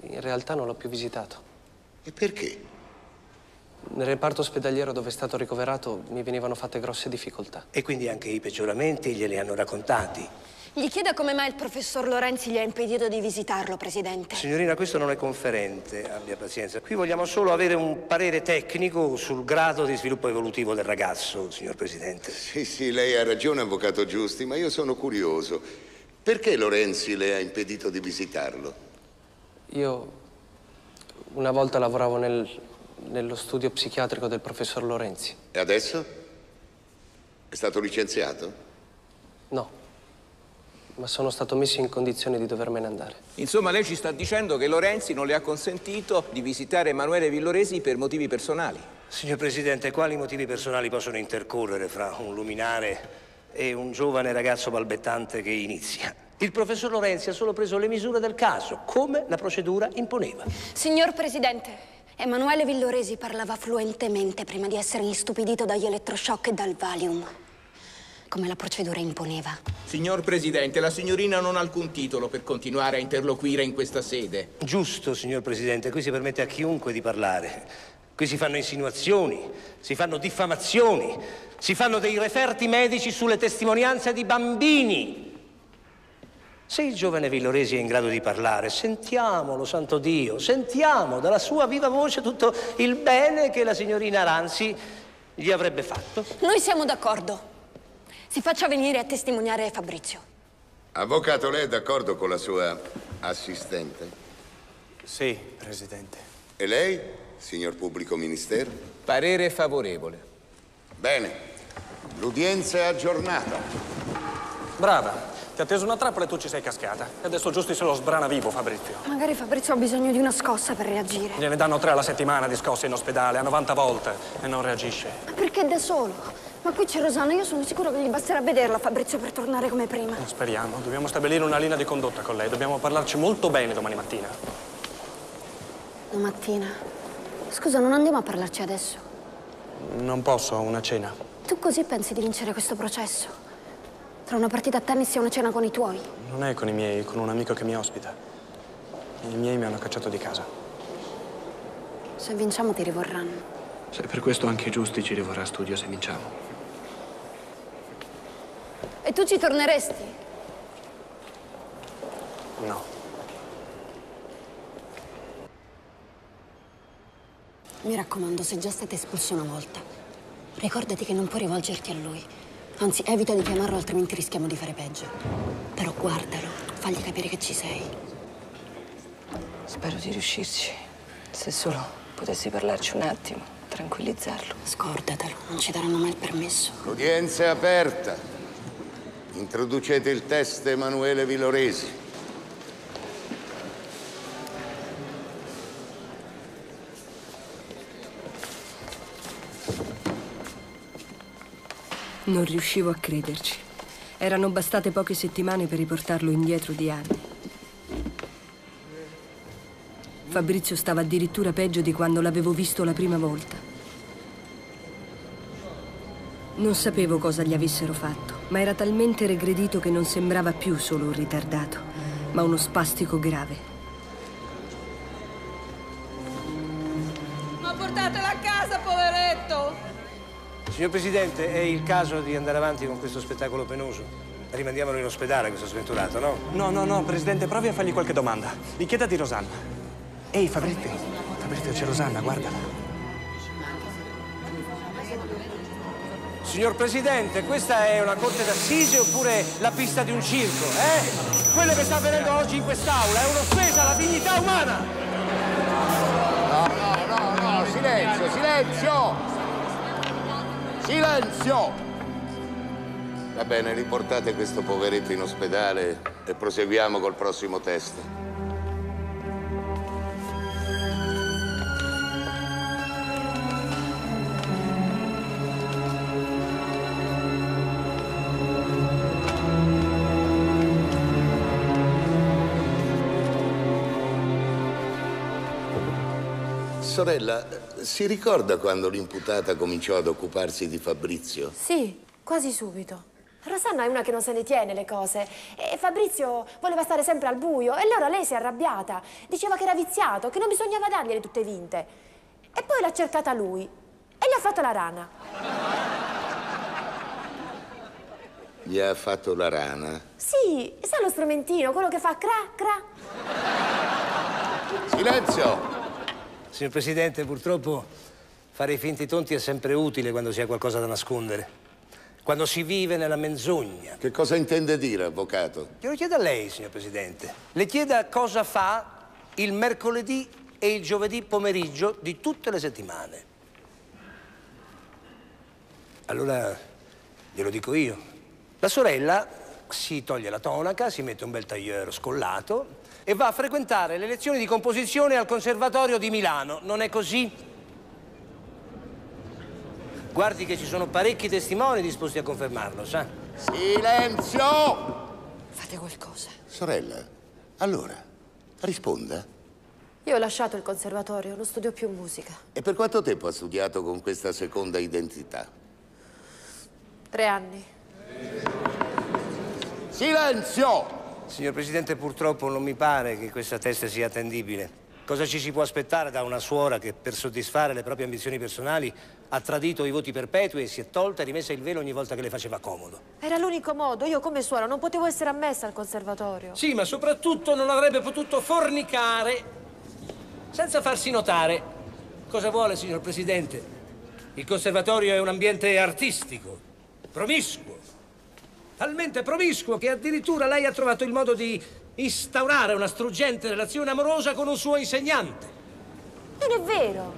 In realtà non l'ho più visitato. E perché? Nel reparto ospedaliero dove è stato ricoverato mi venivano fatte grosse difficoltà. E quindi anche i peggioramenti glieli hanno raccontati? Gli chieda come mai il professor Lorenzi gli ha impedito di visitarlo, Presidente. Signorina, questo non è conferente, abbia pazienza. Qui vogliamo solo avere un parere tecnico sul grado di sviluppo evolutivo del ragazzo, signor Presidente. Sì, sì, lei ha ragione, avvocato Giusti, ma io sono curioso. Perché Lorenzi le ha impedito di visitarlo? Io una volta lavoravo nel... nello studio psichiatrico del professor Lorenzi. E adesso? È stato licenziato? No, ma sono stato messo in condizione di dovermene andare. Insomma, lei ci sta dicendo che Lorenzi non le ha consentito di visitare Emanuele Villoresi per motivi personali. Signor Presidente, quali motivi personali possono intercorrere fra un luminare e un giovane ragazzo balbettante che inizia? Il professor Lorenzi ha solo preso le misure del caso, come la procedura imponeva. Signor Presidente, Emanuele Villoresi parlava fluentemente prima di essere istupidito dagli elettroshock e dal Valium, come la procedura imponeva. Signor Presidente, la signorina non ha alcun titolo per continuare a interloquire in questa sede. Giusto, signor Presidente, qui si permette a chiunque di parlare. Qui si fanno insinuazioni, si fanno diffamazioni, si fanno dei referti medici sulle testimonianze di bambini. Se il giovane Villoresi è in grado di parlare, sentiamolo, santo Dio, sentiamo dalla sua viva voce tutto il bene che la signorina Ranzi gli avrebbe fatto. Noi siamo d'accordo. Si faccia venire a testimoniare Fabrizio. Avvocato, lei è d'accordo con la sua assistente? Sì, Presidente. E lei, signor pubblico ministero? Parere favorevole. Bene. L'udienza è aggiornata. Brava. Ti ha teso una trappola e tu ci sei cascata. E adesso Giusti se lo sbrana vivo, Fabrizio. Magari Fabrizio ha bisogno di una scossa per reagire. Gliene danno tre alla settimana di scosse in ospedale, a novanta volte, e non reagisce. Ma perché da solo? Ma qui c'è Rosanna, io sono sicuro che gli basterà vederla, Fabrizio, per tornare come prima. Speriamo. Dobbiamo stabilire una linea di condotta con lei. Dobbiamo parlarci molto bene domani mattina. Domattina? Scusa, non andiamo a parlarci adesso? Non posso, ho una cena. Tu così pensi di vincere questo processo? Tra una partita a tennis e una cena con i tuoi? Non è con i miei, con un amico che mi ospita. I miei mi hanno cacciato di casa. Se vinciamo ti rivorranno. Se per questo anche Giusti ci rivorrà a studio se vinciamo. E tu ci torneresti? No. Mi raccomando, se già state espulsi una volta, ricordati che non puoi rivolgerti a lui. Anzi, evita di chiamarlo, altrimenti rischiamo di fare peggio. Però guardalo, fagli capire che ci sei. Spero di riuscirci. Se solo potessi parlarci un attimo, tranquillizzarlo. Scordatelo, non ci daranno mai il permesso. L'udienza è aperta. Introducete il test Emanuele Villoresi. Non riuscivo a crederci. Erano bastate poche settimane per riportarlo indietro di anni. Fabrizio stava addirittura peggio di quando l'avevo visto la prima volta. Non sapevo cosa gli avessero fatto, ma era talmente regredito che non sembrava più solo un ritardato, ma uno spastico grave. Ma portatela a casa, poveretto! Signor Presidente, è il caso di andare avanti con questo spettacolo penoso? Rimandiamolo in ospedale, questo sventurato, no? No, no, no, Presidente, provi a fargli qualche domanda. Gli chieda di Rosanna. Ehi, Fabrizio, Fabrizio, c'è Rosanna, guardala. Signor Presidente, questa è una corte d'assise oppure la pista di un circo, eh? Quello che sta avvenendo oggi in quest'aula è un'offesa alla dignità umana! No, no, no, no, silenzio, silenzio! Silenzio! Va bene, riportate questo poveretto in ospedale e proseguiamo col prossimo test. Sorella, si ricorda quando l'imputata cominciò ad occuparsi di Fabrizio? Sì, quasi subito. Rosanna è una che non se ne tiene le cose e Fabrizio voleva stare sempre al buio e allora lei si è arrabbiata. Diceva che era viziato, che non bisognava dargliele tutte vinte. E poi l'ha cercata lui e gli ha fatto la rana. Gli ha fatto la rana? Sì, sa lo strumentino, quello che fa cra cra. Silenzio! Signor Presidente, purtroppo fare i finti tonti è sempre utile quando si ha qualcosa da nascondere, quando si vive nella menzogna. Che cosa intende dire, avvocato? Glielo chiedo a lei, signor Presidente. Le chieda cosa fa il mercoledì e il giovedì pomeriggio di tutte le settimane. Allora, glielo dico io. La sorella si toglie la tonaca, si mette un bel tailleur scollato e va a frequentare le lezioni di composizione al Conservatorio di Milano, non è così? Guardi che ci sono parecchi testimoni disposti a confermarlo, sa? Silenzio! Fate qualcosa. Sorella, allora, risponda. Io ho lasciato il conservatorio, non studio più musica. E per quanto tempo ha studiato con questa seconda identità? Tre anni. Silenzio! Signor Presidente, purtroppo non mi pare che questa testa sia attendibile. Cosa ci si può aspettare da una suora che, per soddisfare le proprie ambizioni personali, ha tradito i voti perpetui e si è tolta e rimessa il velo ogni volta che le faceva comodo? Era l'unico modo. Io, come suora, non potevo essere ammessa al conservatorio. Sì, ma soprattutto non avrebbe potuto fornicare senza farsi notare. Cosa vuole, signor Presidente? Il conservatorio è un ambiente artistico, promiscuo. Talmente promiscuo che addirittura lei ha trovato il modo di instaurare una struggente relazione amorosa con un suo insegnante. Non è vero.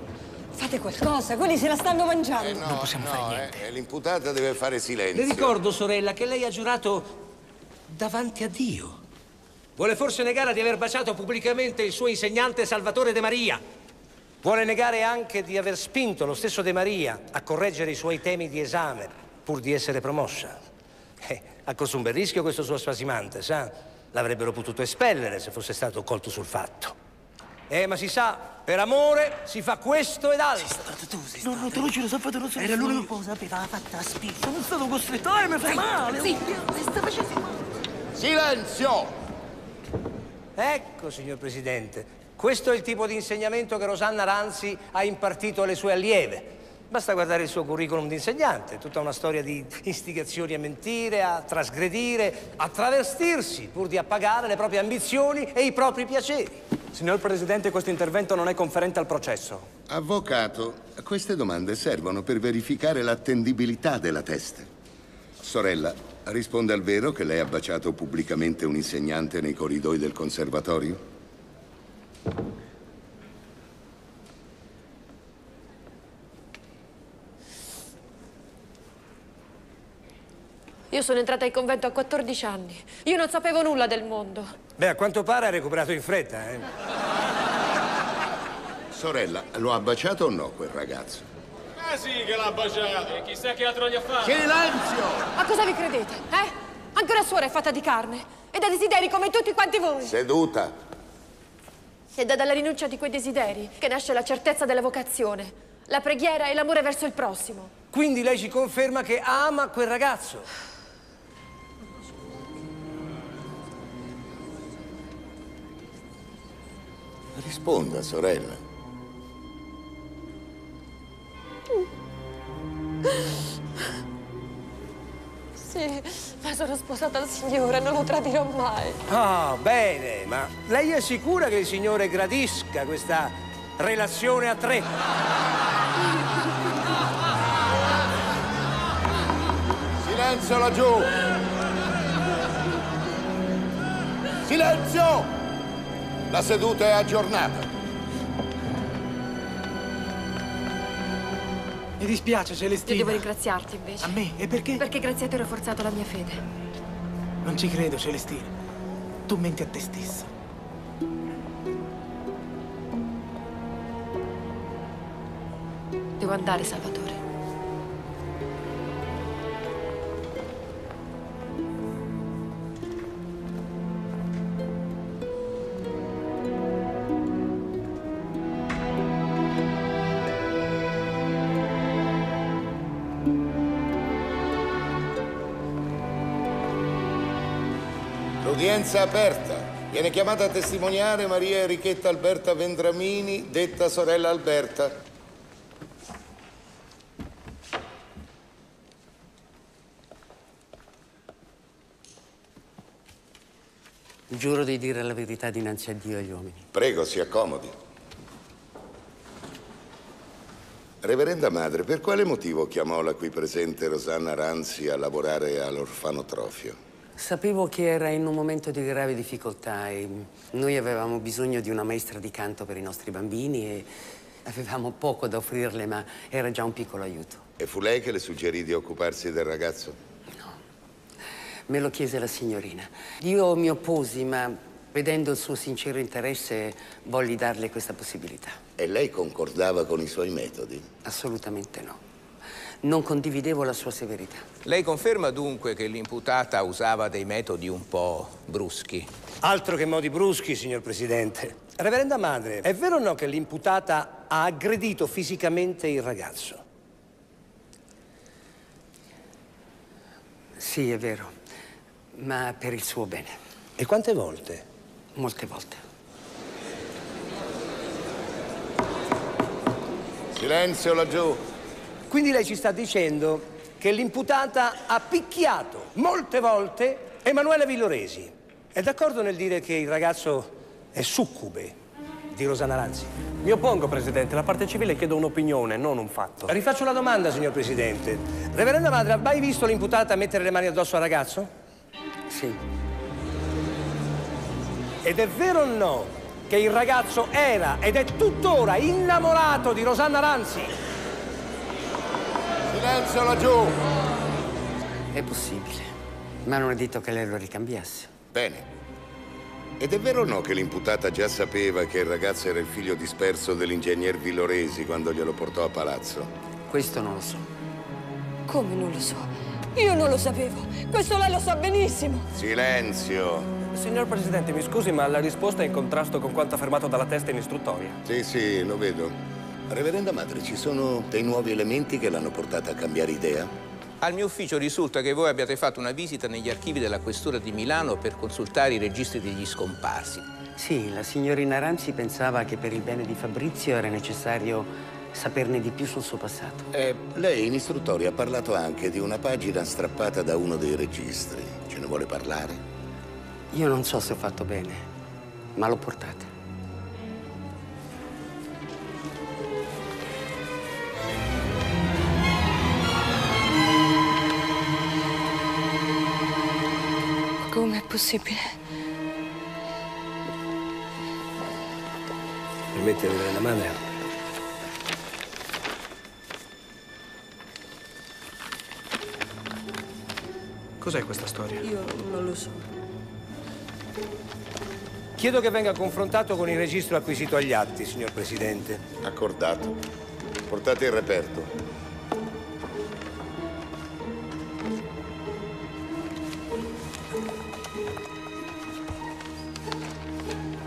Fate qualcosa, quelli se la stanno mangiando. Eh no, non possiamo no, fare niente. Eh, l'imputata deve fare silenzio. Le ricordo, sorella, che lei ha giurato davanti a Dio. Vuole forse negare di aver baciato pubblicamente il suo insegnante Salvatore De Maria? Vuole negare anche di aver spinto lo stesso De Maria a correggere i suoi temi di esame pur di essere promossa? Eh, ha corso un bel rischio questo suo spasimante, sa? L'avrebbero potuto espellere se fosse stato colto sul fatto. Eh, ma si sa, per amore si fa questo ed altro. Sei stato tu, sei stato. No, no, te lo giuro, Salvatore, non so. Era l'unico che lo sapeva, l'ha fatta a spiccio. Sono stato costretto, eh, mi fa male. Sì, mi sta facendo male. Silenzio! Ecco, signor Presidente, questo è il tipo di insegnamento che Rosanna Ranzi ha impartito alle sue allieve. Basta guardare il suo curriculum di insegnante, tutta una storia di istigazioni a mentire, a trasgredire, a travestirsi pur di appagare le proprie ambizioni e i propri piaceri. Signor Presidente, questo intervento non è conferente al processo. Avvocato, queste domande servono per verificare l'attendibilità della testa. Sorella, risponde al vero che lei ha baciato pubblicamente un insegnante nei corridoi del conservatorio? Io sono entrata in convento a quattordici anni. Io non sapevo nulla del mondo. Beh, a quanto pare ha recuperato in fretta, eh? Sorella, lo ha baciato o no quel ragazzo? Ah sì che l'ha baciato, e chissà che altro gli ha fatto. Silenzio! A cosa vi credete, eh? Anche una suora è fatta di carne e da desideri come tutti quanti voi. Seduta. Ed è dalla rinuncia di quei desideri che nasce la certezza della vocazione. la preghiera e l'amore verso il prossimo. Quindi lei ci conferma che ama quel ragazzo? Risponda, sorella. Sì, ma sono sposata al Signore, non lo tradirò mai. Ah, bene, ma lei è sicura che il Signore gradisca questa relazione a tre? Silenzio laggiù! Silenzio! La seduta è aggiornata. Mi dispiace, Celestina. Io devo ringraziarti, invece. A me? E perché? Perché grazie a te ho forzato la mia fede. Non ci credo, Celestina. Tu menti a te stessa. Devo andare, Salvatore. L'udienza aperta. Viene chiamata a testimoniare Maria Enrichetta Alberta Vendramini, detta sorella Alberta. Giuro di dire la verità dinanzi a Dio e agli uomini. Prego, si accomodi. Reverenda Madre, per quale motivo chiamò la qui presente Rosanna Ranzi a lavorare all'orfanotrofio? Sapevo che era in un momento di grave difficoltà e noi avevamo bisogno di una maestra di canto per i nostri bambini e avevamo poco da offrirle, ma era già un piccolo aiuto. E fu lei che le suggerì di occuparsi del ragazzo? No, me lo chiese la signorina. Io mi opposi, ma vedendo il suo sincero interesse volli darle questa possibilità. E lei concordava con i suoi metodi? Assolutamente no. Non condividevo la sua severità. Lei conferma dunque che l'imputata usava dei metodi un po' bruschi? Altro che modi bruschi, signor Presidente. Reverenda Madre, è vero o no che l'imputata ha aggredito fisicamente il ragazzo? Sì, è vero, ma per il suo bene. E quante volte? Molte volte. Silenzio laggiù. Quindi lei ci sta dicendo che l'imputata ha picchiato molte volte Emanuele Villoresi. È d'accordo nel dire che il ragazzo è succube di Rosanna Ranzi? Mi oppongo, Presidente. La parte civile chiede un'opinione, non un fatto. Rifaccio la domanda, signor Presidente. Reverenda Madre, ha mai visto l'imputata mettere le mani addosso al ragazzo? Sì. Ed è vero o no che il ragazzo era ed è tuttora innamorato di Rosanna Ranzi? Silenzio laggiù! È possibile, ma non è detto che lei lo ricambiasse. Bene. Ed è vero o no che l'imputata già sapeva che il ragazzo era il figlio disperso dell'ingegner Villoresi quando glielo portò a palazzo? Questo non lo so. Come non lo so? Io non lo sapevo. Questo lei lo sa benissimo. Silenzio! Signor Presidente, mi scusi, ma la risposta è in contrasto con quanto affermato dalla testa in istruttoria. Sì, sì, lo vedo. Reverenda Madre, ci sono dei nuovi elementi che l'hanno portata a cambiare idea? Al mio ufficio risulta che voi abbiate fatto una visita negli archivi della Questura di Milano per consultare i registri degli scomparsi. Sì, la signorina Ranzi pensava che per il bene di Fabrizio era necessario saperne di più sul suo passato. Eh, lei in istruttoria ha parlato anche di una pagina strappata da uno dei registri. Ce ne vuole parlare? Io non so se ho fatto bene, ma l'ho portata. Com'è possibile? Permette di vedere la mano? Cos'è questa storia? Io non lo so. Chiedo che venga confrontato con il registro acquisito agli atti, signor Presidente. Accordato. Portate il reperto.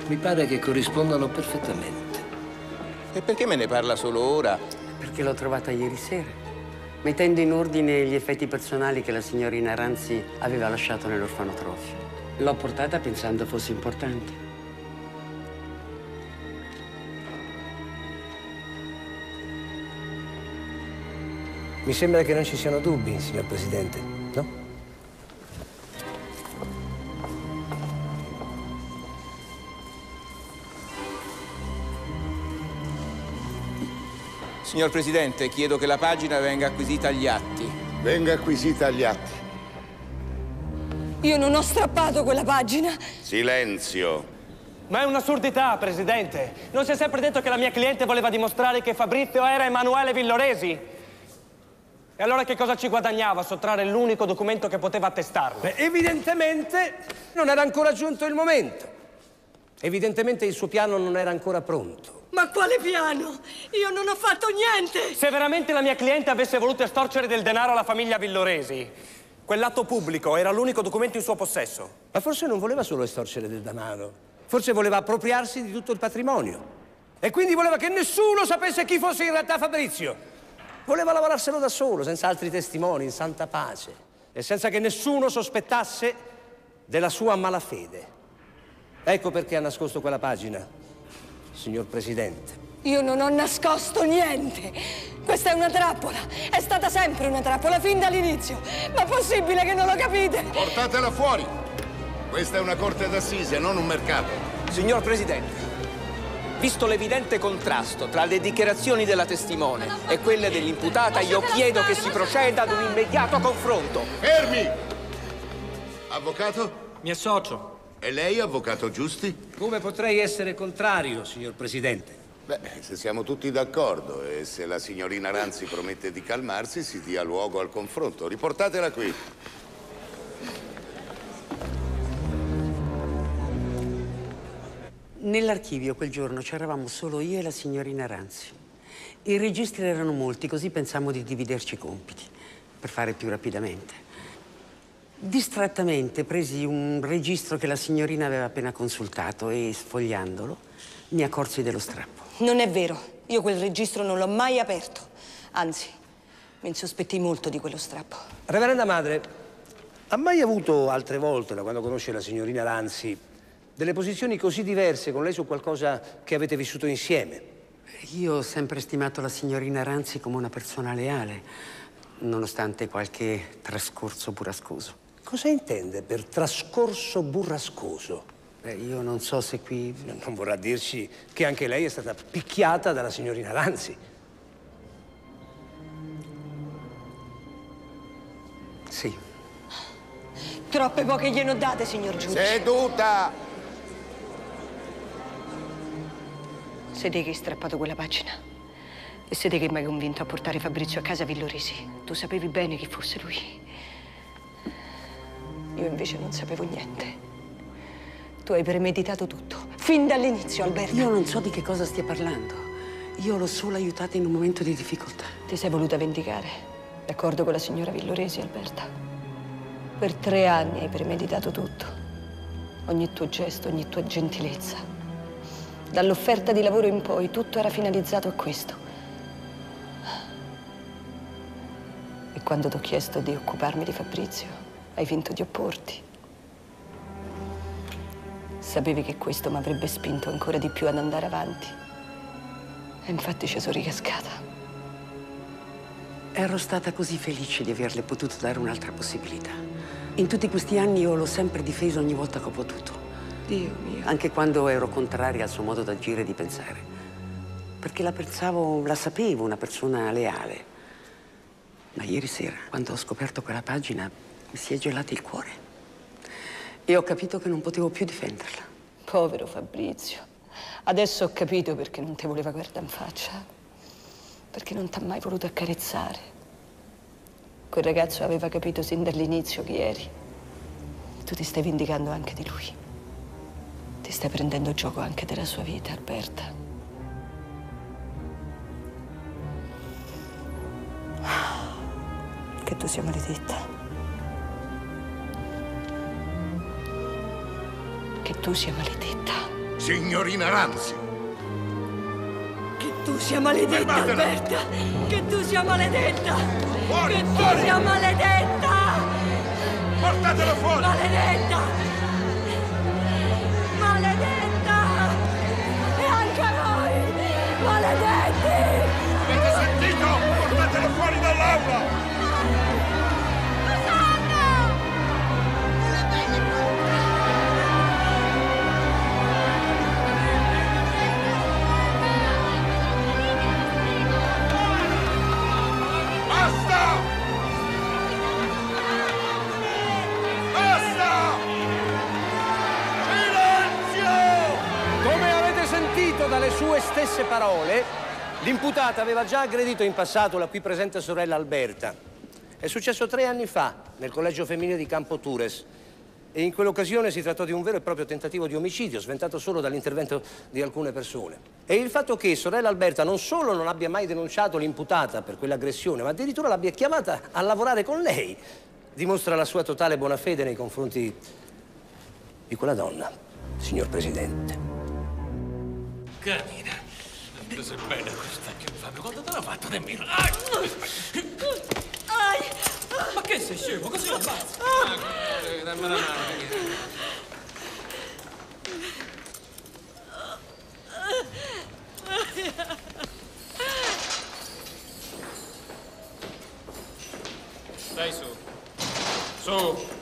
Mi pare che corrispondano perfettamente. E perché me ne parla solo ora? Perché l'ho trovata ieri sera, mettendo in ordine gli effetti personali che la signorina Ranzi aveva lasciato nell'orfanotrofio. L'ho portata pensando fosse importante. Mi sembra che non ci siano dubbi, signor Presidente, no? Signor Presidente, chiedo che la pagina venga acquisita agli atti. Venga acquisita agli atti. Io non ho strappato quella pagina. Silenzio. Ma è un'assurdità, Presidente. Non si è sempre detto che la mia cliente voleva dimostrare che Fabrizio era Emanuele Villoresi? E allora che cosa ci guadagnava a sottrarre l'unico documento che poteva attestarlo? Beh, evidentemente non era ancora giunto il momento. Evidentemente il suo piano non era ancora pronto. Ma quale piano? Io non ho fatto niente! Se veramente la mia cliente avesse voluto estorcere del denaro alla famiglia Villoresi, quell'atto pubblico era l'unico documento in suo possesso. Ma forse non voleva solo estorcere del denaro. Forse voleva appropriarsi di tutto il patrimonio. E quindi voleva che nessuno sapesse chi fosse in realtà Fabrizio. Voleva lavorarselo da solo, senza altri testimoni, in santa pace e senza che nessuno sospettasse della sua malafede. Ecco perché ha nascosto quella pagina, signor Presidente. Io non ho nascosto niente. Questa è una trappola. È stata sempre una trappola, fin dall'inizio. Ma è possibile che non lo capite? Portatela fuori. Questa è una corte d'assise, non un mercato. Signor Presidente, visto l'evidente contrasto tra le dichiarazioni della testimone e quelle dell'imputata, io chiedo che si proceda ad un immediato confronto. Fermi! Avvocato? Mi associo. E lei, avvocato Giusti? Come potrei essere contrario, signor Presidente? Beh, se siamo tutti d'accordo e se la signorina Ranzi promette di calmarsi, si dia luogo al confronto. Riportatela qui. Nell'archivio quel giorno c'eravamo solo io e la signorina Ranzi. I registri erano molti, così pensammo di dividerci i compiti, per fare più rapidamente. Distrattamente presi un registro che la signorina aveva appena consultato e, sfogliandolo, mi accorsi dello strappo. Non è vero, io quel registro non l'ho mai aperto. Anzi, mi insospettii molto di quello strappo. Reverenda Madre, ha mai avuto altre volte, da quando conosce la signorina Ranzi, delle posizioni così diverse con lei su qualcosa che avete vissuto insieme? Io ho sempre stimato la signorina Ranzi come una persona leale, nonostante qualche trascorso burrascoso. Cosa intende per trascorso burrascoso? Beh, io non so se qui... Non vorrà dirci che anche lei è stata picchiata dalla signorina Ranzi? Sì. Troppe poche gliene date, signor Giudice. Seduta! Siete che hai strappato quella pagina e siete che mi hai convinto a portare Fabrizio a casa Villoresi. Tu sapevi bene chi fosse lui. Io invece non sapevo niente. Tu hai premeditato tutto, fin dall'inizio, Alberto. Io non so di che cosa stia parlando. Io l'ho solo aiutata in un momento di difficoltà. Ti sei voluta vendicare, d'accordo con la signora Villoresi, Alberta. Per tre anni hai premeditato tutto. Ogni tuo gesto, ogni tua gentilezza. Dall'offerta di lavoro in poi, tutto era finalizzato a questo. E quando ti ho chiesto di occuparmi di Fabrizio, hai finto di opporti. Sapevi che questo mi avrebbe spinto ancora di più ad andare avanti. E infatti ci sono ricascata. Ero stata così felice di averle potuto dare un'altra possibilità. In tutti questi anni io l'ho sempre difeso ogni volta che ho potuto. Dio mio. Anche quando ero contraria al suo modo d'agire e di pensare. Perché la pensavo, la sapevo, una persona leale. Ma ieri sera, quando ho scoperto quella pagina, mi si è gelato il cuore. E ho capito che non potevo più difenderla. Povero Fabrizio. Adesso ho capito perché non ti voleva guardare in faccia. Perché non ti ha mai voluto accarezzare. Quel ragazzo aveva capito sin dall'inizio chi eri. Tu ti stai vendicando anche di lui. Ti stai prendendo gioco anche della sua vita, Alberta. Che tu sia maledetta. Che tu sia maledetta. Signorina Ranzi! Che tu tu sia maledetta, fermatela. Alberta! Che tu sia maledetta! Fuori, che tu fuori. sia maledetta! Portatelo fuori! Maledetta! Maledetta! E anche voi! Maledetti! Avete sentito? Portatelo fuori dall'aula! Dalle sue stesse parole, l'imputata aveva già aggredito in passato la qui presente sorella Alberta. È successo tre anni fa, nel collegio femminile di Campo Tures, e in quell'occasione si trattò di un vero e proprio tentativo di omicidio, sventato solo dall'intervento di alcune persone. E il fatto che sorella Alberta non solo non abbia mai denunciato l'imputata per quell'aggressione, ma addirittura l'abbia chiamata a lavorare con lei, dimostra la sua totale buona fede nei confronti di quella donna, signor Presidente. Carina, l'ho presa bene questa che Fabio, quando te l'ha fatta nemmeno? Ai! Ai! Ma che sei scemo? Così lo faccio? Ah, dammi la mano, carina. Dai su. Su.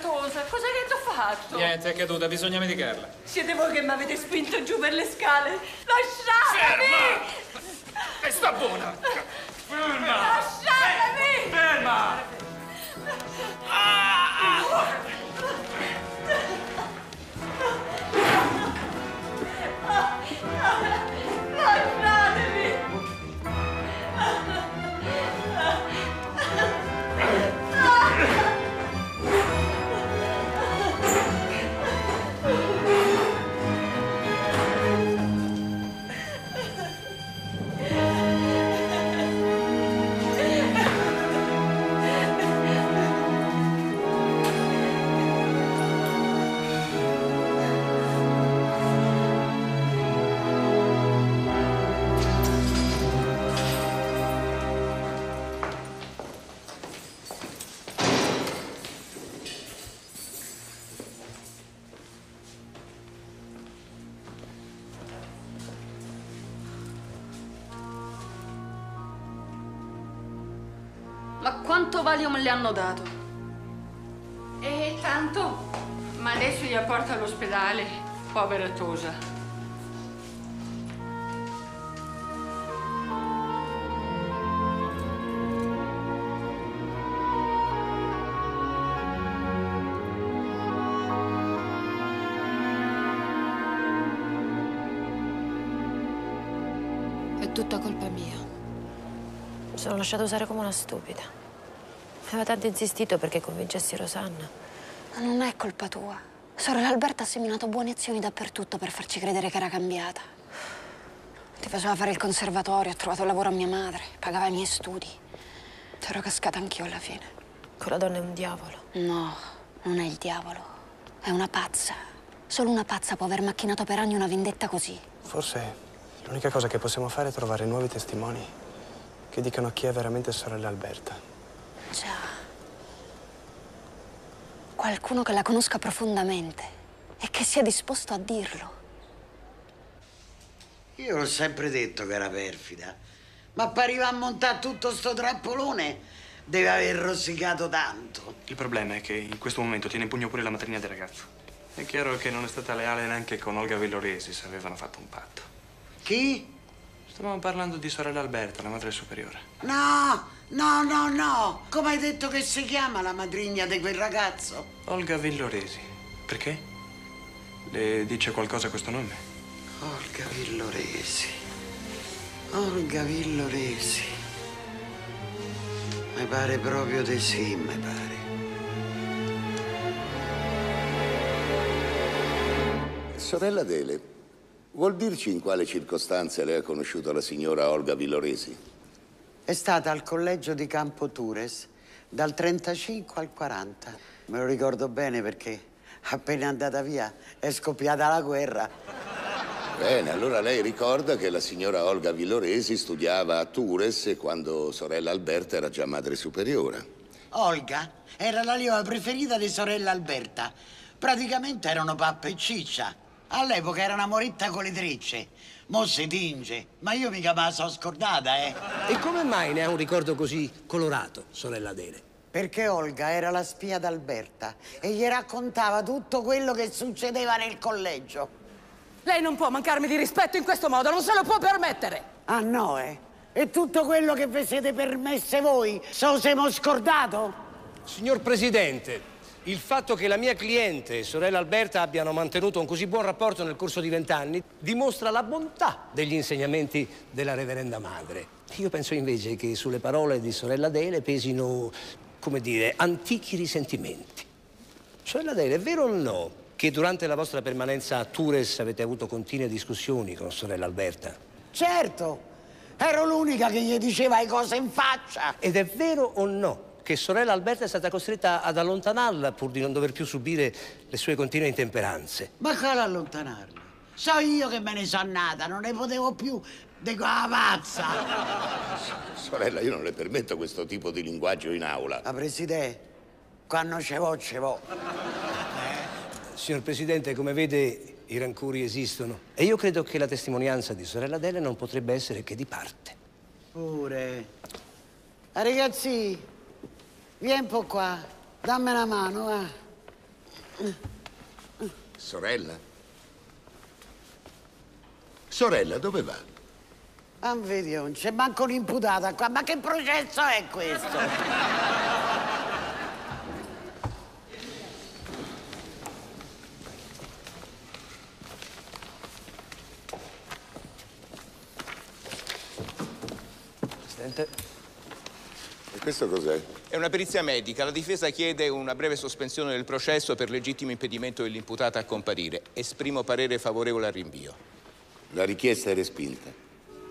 Cosa che ti ho fatto? Niente, è caduta, bisogna medicarla. Siete voi che mi avete spinto giù per le scale? Lasciatemi! Ferma! E sta buona! Ferma! Lasciatemi! Ferma! Ah! Lasciatemi! Quanto Valium le hanno dato? E tanto, ma adesso gliela porta all'ospedale, povera Tosa. È tutta colpa mia. Mi sono lasciata usare come una stupida. Aveva tanto insistito perché convincessi Rosanna. Ma non è colpa tua. Sorella Alberta ha seminato buone azioni dappertutto per farci credere che era cambiata. Ti faceva fare il conservatorio, ha trovato lavoro a mia madre, pagava i miei studi. C'ero cascata anch'io alla fine. Quella donna è un diavolo. No, non è il diavolo. È una pazza. Solo una pazza può aver macchinato per anni una vendetta così. Forse l'unica cosa che possiamo fare è trovare nuovi testimoni che dicano chi è veramente sorella Alberta. Già, qualcuno che la conosca profondamente e che sia disposto a dirlo. Io l'ho sempre detto che era perfida, ma per arrivare a montare tutto sto trappolone deve aver rosicato tanto. Il problema è che in questo momento tiene in pugno pure la matrigna del ragazzo. È chiaro che non è stata leale neanche con Olga Villoresi, se avevano fatto un patto. Chi? Stavamo parlando di sorella Alberta, la madre superiore. No! No, no, no! Come hai detto che si chiama la madrigna di quel ragazzo? Olga Villoresi. Perché? Le dice qualcosa questo nome? Olga Villoresi. Olga Villoresi. Mi pare proprio di sì, mi pare. Sorella Adele, vuol dirci in quale circostanza lei ha conosciuto la signora Olga Villoresi? È stata al collegio di Campo Tures dal trentacinque al quaranta. Me lo ricordo bene perché appena andata via è scoppiata la guerra. Bene, allora lei ricorda che la signora Olga Villoresi studiava a Tures e quando sorella Alberta era già madre superiore. Olga era la lieva preferita di sorella Alberta. Praticamente erano pappa e ciccia. All'epoca era una moritta con le trecce. Mo' si tinge, ma io mica me la sono scordata, eh. E come mai ne ha un ricordo così colorato, sorella Adele? Perché Olga era la spia d'Alberta e gli raccontava tutto quello che succedeva nel collegio. Lei non può mancarmi di rispetto in questo modo, non se lo può permettere! Ah no, eh? E tutto quello che vi siete permesse voi, so se m'ho scordato? Signor Presidente, il fatto che la mia cliente e sorella Alberta abbiano mantenuto un così buon rapporto nel corso di vent'anni dimostra la bontà degli insegnamenti della reverenda madre. Io penso invece che sulle parole di sorella Adele pesino, come dire, antichi risentimenti. Sorella Adele, è vero o no che durante la vostra permanenza a Tures avete avuto continue discussioni con sorella Alberta? Certo, ero l'unica che gli diceva le cose in faccia. Ed è vero o no che sorella Alberta è stata costretta ad allontanarla pur di non dover più subire le sue continue intemperanze? Ma quale allontanarla? So io che me ne sono nata, non ne potevo più di quella pazza. Sorella, io non le permetto questo tipo di linguaggio in aula. Ma Presidente, quando ce vo, ce vo. Eh? Signor Presidente, come vede, i rancori esistono. E io credo che la testimonianza di sorella Adele non potrebbe essere che di parte. Pure. Ragazzi, vieni un po' qua, dammi una mano, va. Sorella? Sorella, dove va? Ah, vedi, non c'è manco un'imputata qua, ma che processo è questo? Presidente. E questo cos'è? È una perizia medica. La difesa chiede una breve sospensione del processo per legittimo impedimento dell'imputata a comparire. Esprimo parere favorevole al rinvio. La richiesta è respinta.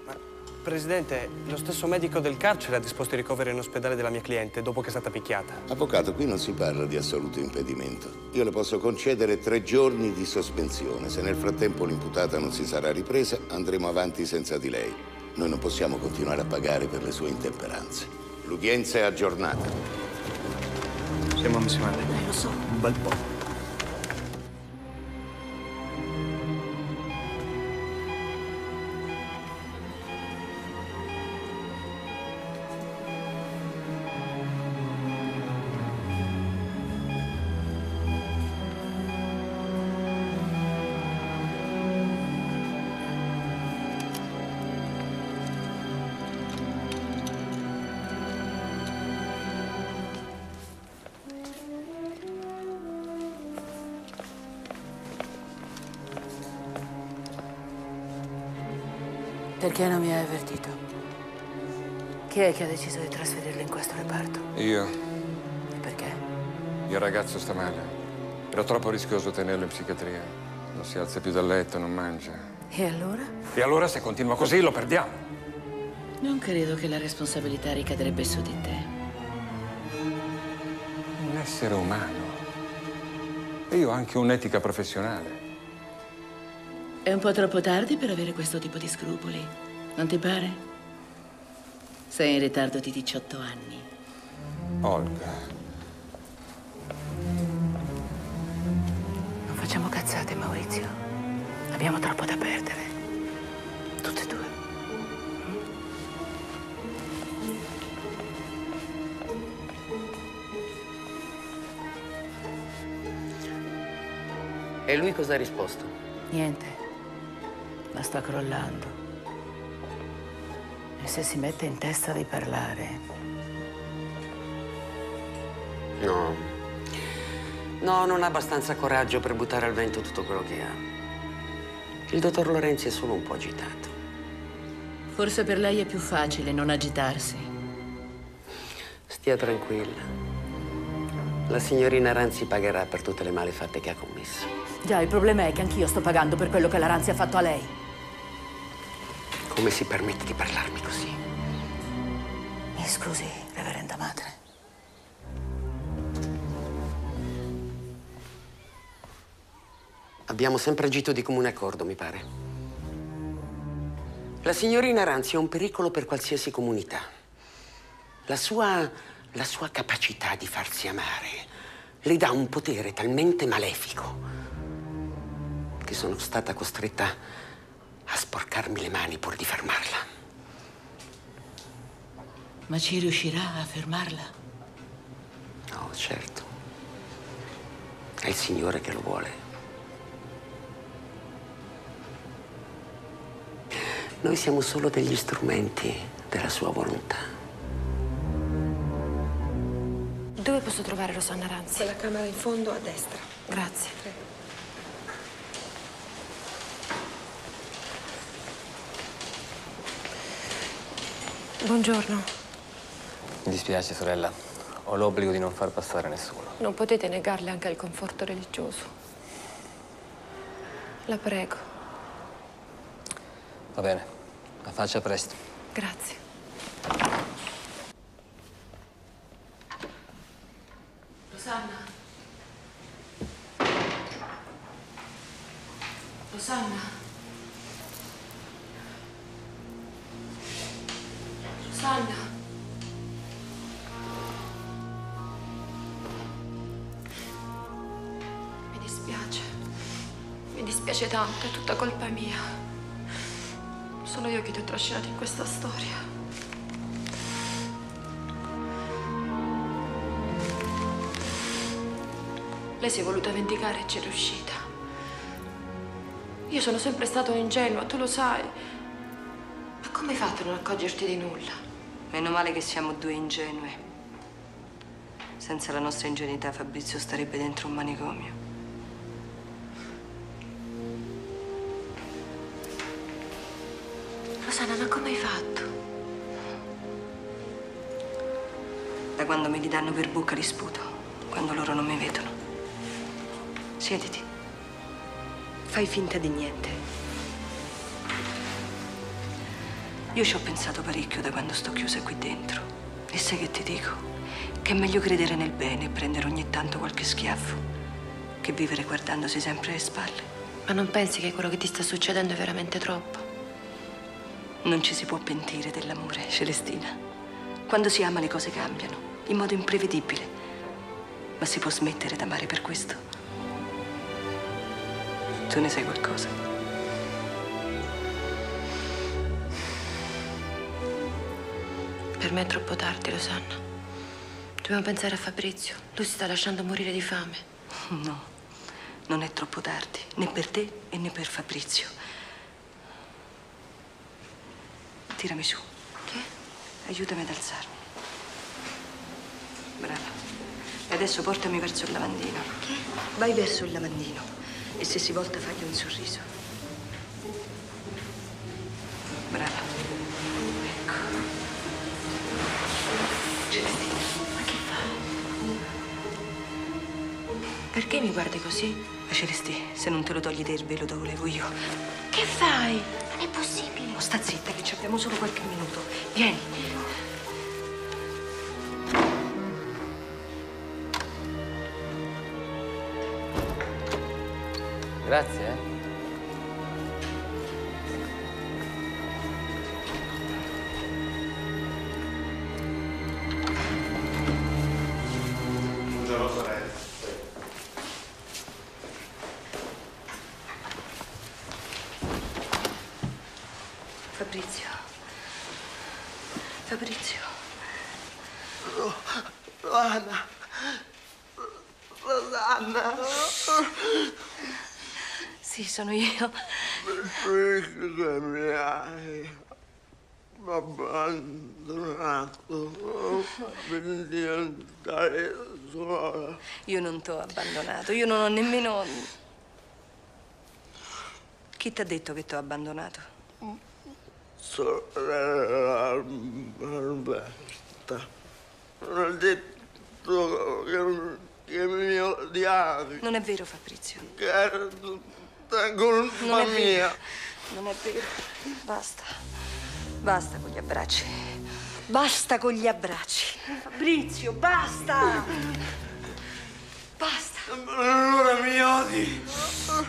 Ma, Presidente, lo stesso medico del carcere ha disposto il ricovero in ospedale della mia cliente dopo che è stata picchiata. Avvocato, qui non si parla di assoluto impedimento. Io le posso concedere tre giorni di sospensione. Se nel frattempo l'imputata non si sarà ripresa, andremo avanti senza di lei. Noi non possiamo continuare a pagare per le sue intemperanze. L'udienza è aggiornata. Siamo messi male. Eh, lo so. Un bel po'. Perché non mi hai avvertito? Chi è che ha deciso di trasferirlo in questo reparto? Io. E perché? Il ragazzo sta male. Era troppo rischioso tenerlo in psichiatria. Non si alza più dal letto, non mangia. E allora? E allora se continua così lo perdiamo. Non credo che la responsabilità ricadrebbe su di te. Un essere umano. E io ho anche un'etica professionale. È un po' troppo tardi per avere questo tipo di scrupoli, non ti pare? Sei in ritardo di diciotto anni. Olga. Non facciamo cazzate, Maurizio. Abbiamo troppo da perdere. Tutte e due. E lui cosa ha risposto? Niente. Ma sta crollando. E se si mette in testa di parlare? No. No, non ha abbastanza coraggio per buttare al vento tutto quello che ha. Il dottor Lorenzi è solo un po' agitato. Forse per lei è più facile non agitarsi. Stia tranquilla. La signorina Ranzi pagherà per tutte le malefatte che ha commesso. Già, il problema è che anch'io sto pagando per quello che la Ranzi ha fatto a lei. Come si permette di parlarmi così? Mi scusi, reverenda madre. Abbiamo sempre agito di comune accordo, mi pare. La signorina Ranzi è un pericolo per qualsiasi comunità. La sua, la sua capacità di farsi amare le dà un potere talmente malefico che sono stata costretta a sporcarmi le mani pur di fermarla. Ma ci riuscirà a fermarla? No, certo. È il Signore che lo vuole. Noi siamo solo degli strumenti della sua volontà. Dove posso trovare Rosanna Ranzi? Quella camera in fondo a destra. Grazie. Prego. Buongiorno. Mi dispiace, sorella. Ho l'obbligo di non far passare nessuno. Non potete negarle anche il conforto religioso. La prego. Va bene, la faccia presto. Grazie. Rosanna? Rosanna? Rosanna? Mi dispiace. Mi dispiace tanto, è tutta colpa mia. Sono io che ti ho trascinato in questa storia. Lei si è voluta vendicare e ci è riuscita. Io sono sempre stato ingenua, tu lo sai. Ma come hai fatto a non accorgerti di nulla? Meno male che siamo due ingenue. Senza la nostra ingenuità Fabrizio starebbe dentro un manicomio. Rosanna, ma come hai fatto? Da quando me li danno per bocca li sputo, quando loro non mi vedono. Siediti. Fai finta di niente. Io ci ho pensato parecchio da quando sto chiusa qui dentro. E sai che ti dico? Che è meglio credere nel bene e prendere ogni tanto qualche schiaffo che vivere guardandosi sempre alle spalle. Ma non pensi che quello che ti sta succedendo è veramente troppo? Non ci si può pentire dell'amore, Celestina. Quando si ama le cose cambiano, in modo imprevedibile. Ma si può smettere d'amare per questo? Tu ne sai qualcosa? Per me è troppo tardi, Rosanna. Dobbiamo pensare a Fabrizio. Lui si sta lasciando morire di fame. No, non è troppo tardi, né per te e né per Fabrizio. Tirami su. Che? Aiutami ad alzarmi. Brava. E adesso portami verso il lavandino. Che? Vai verso il lavandino e se si volta fagli un sorriso. Brava. Ecco. Celestina. Ma che fai? Perché mi guardi così? Ma Celestina, se non te lo togli te il velo te lo levo io. Che fai? Non è possibile. Oh, sta zitta, che ci abbiamo solo qualche minuto. Vieni. Grazie, eh. Fabrizio. Fabrizio. Rosanna. Rosanna. Sì, sono io. Perché mi hai abbandonato per diventare sola? Io non t'ho abbandonato, io non ho nemmeno... Chi t'ha detto che t'ho abbandonato? Sorella Alberta. Non ha detto che, che mi odiavi. Non è vero, Fabrizio. Che era tutta colpa mia. Non è vero. Basta. Basta con gli abbracci. Basta con gli abbracci. Fabrizio, basta. Basta. Allora mi odi.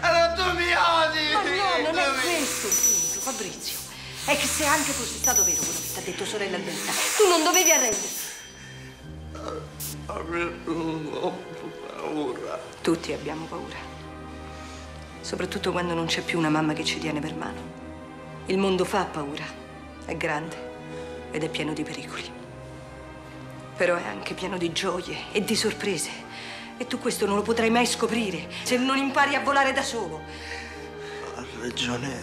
Allora tu mi odi. Ma no, non è questo il punto, Fabrizio. È che se anche fosse stato vero quello che ti ha detto sorella Alberta, tu non dovevi arrenderti. Avevo paura. Tutti abbiamo paura. Soprattutto quando non c'è più una mamma che ci tiene per mano. Il mondo fa paura. È grande ed è pieno di pericoli. Però è anche pieno di gioie e di sorprese. E tu questo non lo potrai mai scoprire se non impari a volare da solo. Ha ragione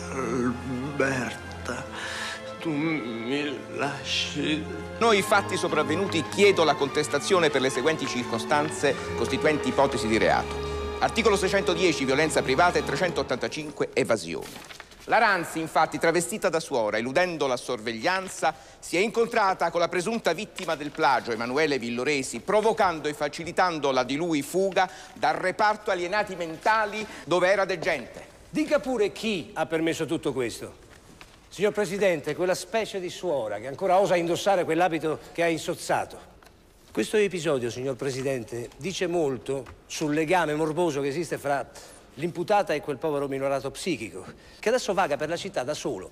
Alberta. Tu mi lasci... Noi i fatti sopravvenuti chiedo la contestazione per le seguenti circostanze costituenti ipotesi di reato. Articolo seicentodieci, violenza privata, e trecentottantacinque, evasione. La Ranzi, infatti, travestita da suora, eludendo la sorveglianza, si è incontrata con la presunta vittima del plagio, Emanuele Villoresi, provocando e facilitando la di lui fuga dal reparto alienati mentali dove era degente. Dica pure chi ha permesso tutto questo. Signor Presidente, quella specie di suora che ancora osa indossare quell'abito che ha insozzato. Questo episodio, signor Presidente, dice molto sul legame morboso che esiste fra... l'imputata è quel povero minorato psichico che adesso vaga per la città da solo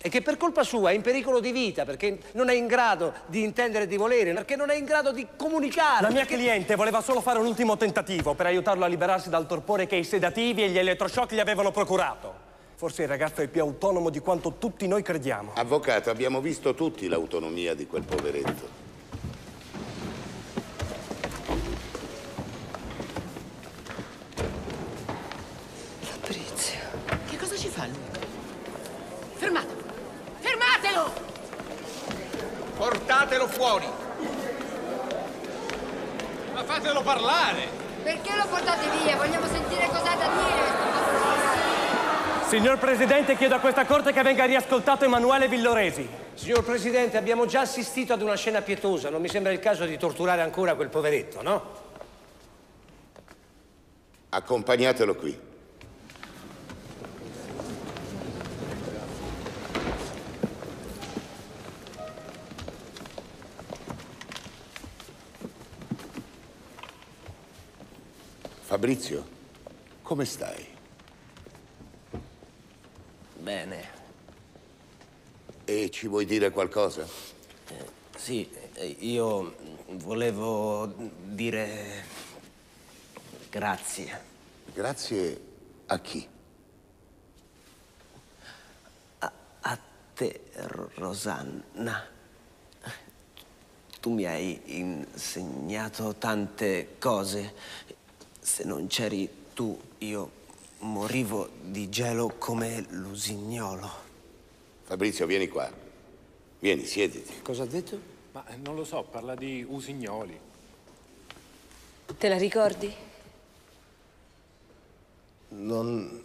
e che per colpa sua è in pericolo di vita perché non è in grado di intendere e di volere, perché non è in grado di comunicare. La mia cliente voleva solo fare un ultimo tentativo per aiutarlo a liberarsi dal torpore che i sedativi e gli elettroshock gli avevano procurato. Forse il ragazzo è più autonomo di quanto tutti noi crediamo. Avvocato, abbiamo visto tutti l'autonomia di quel poveretto. Fermatelo! Fermatelo! Portatelo fuori! Ma fatelo parlare! Perché lo portate via? Vogliamo sentire cos'ha da dire! Signor Presidente, chiedo a questa Corte che venga riascoltato Emanuele Villoresi. Signor Presidente, abbiamo già assistito ad una scena pietosa. Non mi sembra il caso di torturare ancora quel poveretto, no? Accompagnatelo qui. Fabrizio, come stai? Bene. E ci vuoi dire qualcosa? Eh, sì, io volevo dire grazie. Grazie a chi? A, a te, Rosanna. Tu mi hai insegnato tante cose. Se non c'eri tu, io morivo di gelo come l'usignolo. Fabrizio, vieni qua. Vieni, siediti. Cosa ha detto? Ma non lo so, parla di usignoli. Te la ricordi? Non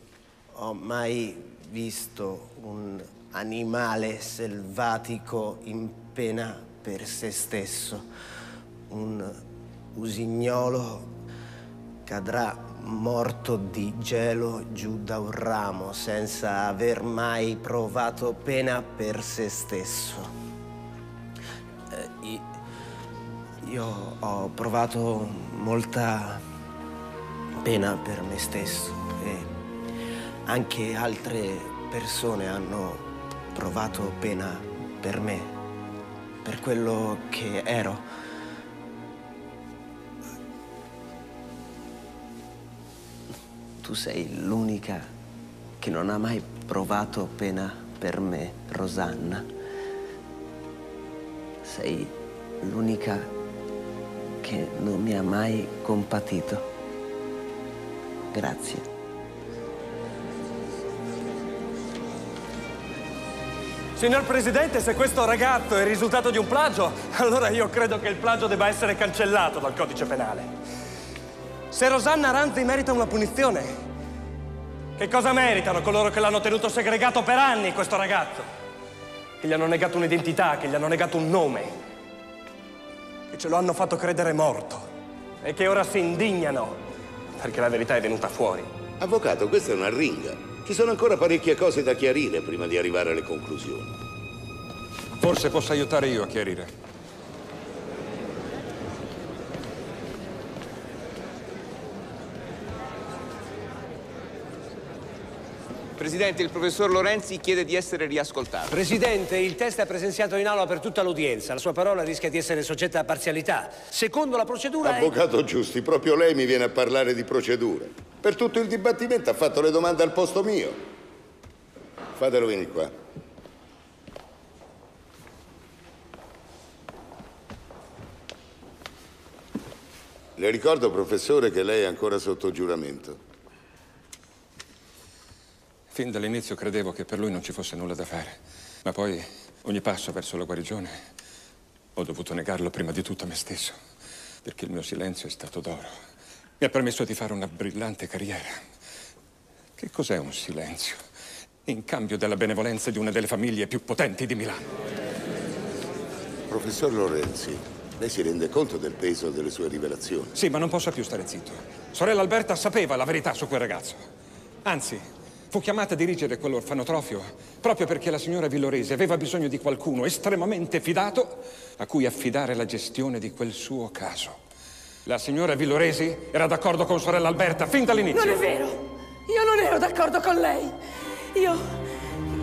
ho mai visto un animale selvatico in pena per se stesso. Un usignolo... cadrà morto di gelo giù da un ramo senza aver mai provato pena per se stesso. Eh, io ho provato molta pena per me stesso e anche altre persone hanno provato pena per me, per quello che ero. Tu sei l'unica che non ha mai provato pena per me, Rosanna. Sei l'unica che non mi ha mai compatito. Grazie. Signor Presidente, se questo ragazzo è il risultato di un plagio, allora io credo che il plagio debba essere cancellato dal codice penale. Se Rosanna Ranzi merita una punizione, che cosa meritano coloro che l'hanno tenuto segregato per anni, questo ragazzo? Che gli hanno negato un'identità, che gli hanno negato un nome, che ce lo hanno fatto credere morto e che ora si indignano perché la verità è venuta fuori. Avvocato, questa è una ringa. Ci sono ancora parecchie cose da chiarire prima di arrivare alle conclusioni. Forse posso aiutare io a chiarire. Presidente, il professor Lorenzi chiede di essere riascoltato. Presidente, il test è presenziato in aula per tutta l'udienza. La sua parola rischia di essere soggetta a parzialità. Secondo la procedura... Avvocato è... Giusti, proprio lei mi viene a parlare di procedure. Per tutto il dibattimento ha fatto le domande al posto mio. Fatelo venire qua. Le ricordo, professore, che lei è ancora sotto giuramento. Fin dall'inizio credevo che per lui non ci fosse nulla da fare, ma poi ogni passo verso la guarigione ho dovuto negarlo prima di tutto a me stesso, perché il mio silenzio è stato d'oro. Mi ha permesso di fare una brillante carriera. Che cos'è un silenzio? In cambio della benevolenza di una delle famiglie più potenti di Milano. Professor Lorenzi... Lei si rende conto del peso delle sue rivelazioni? Sì, ma non posso più stare zitto. Sorella Alberta sapeva la verità su quel ragazzo. Anzi, fu chiamata a dirigere quell'orfanotrofio proprio perché la signora Villoresi aveva bisogno di qualcuno estremamente fidato a cui affidare la gestione di quel suo caso. La signora Villoresi era d'accordo con sorella Alberta fin dall'inizio. Non è vero! Io non ero d'accordo con lei! Io...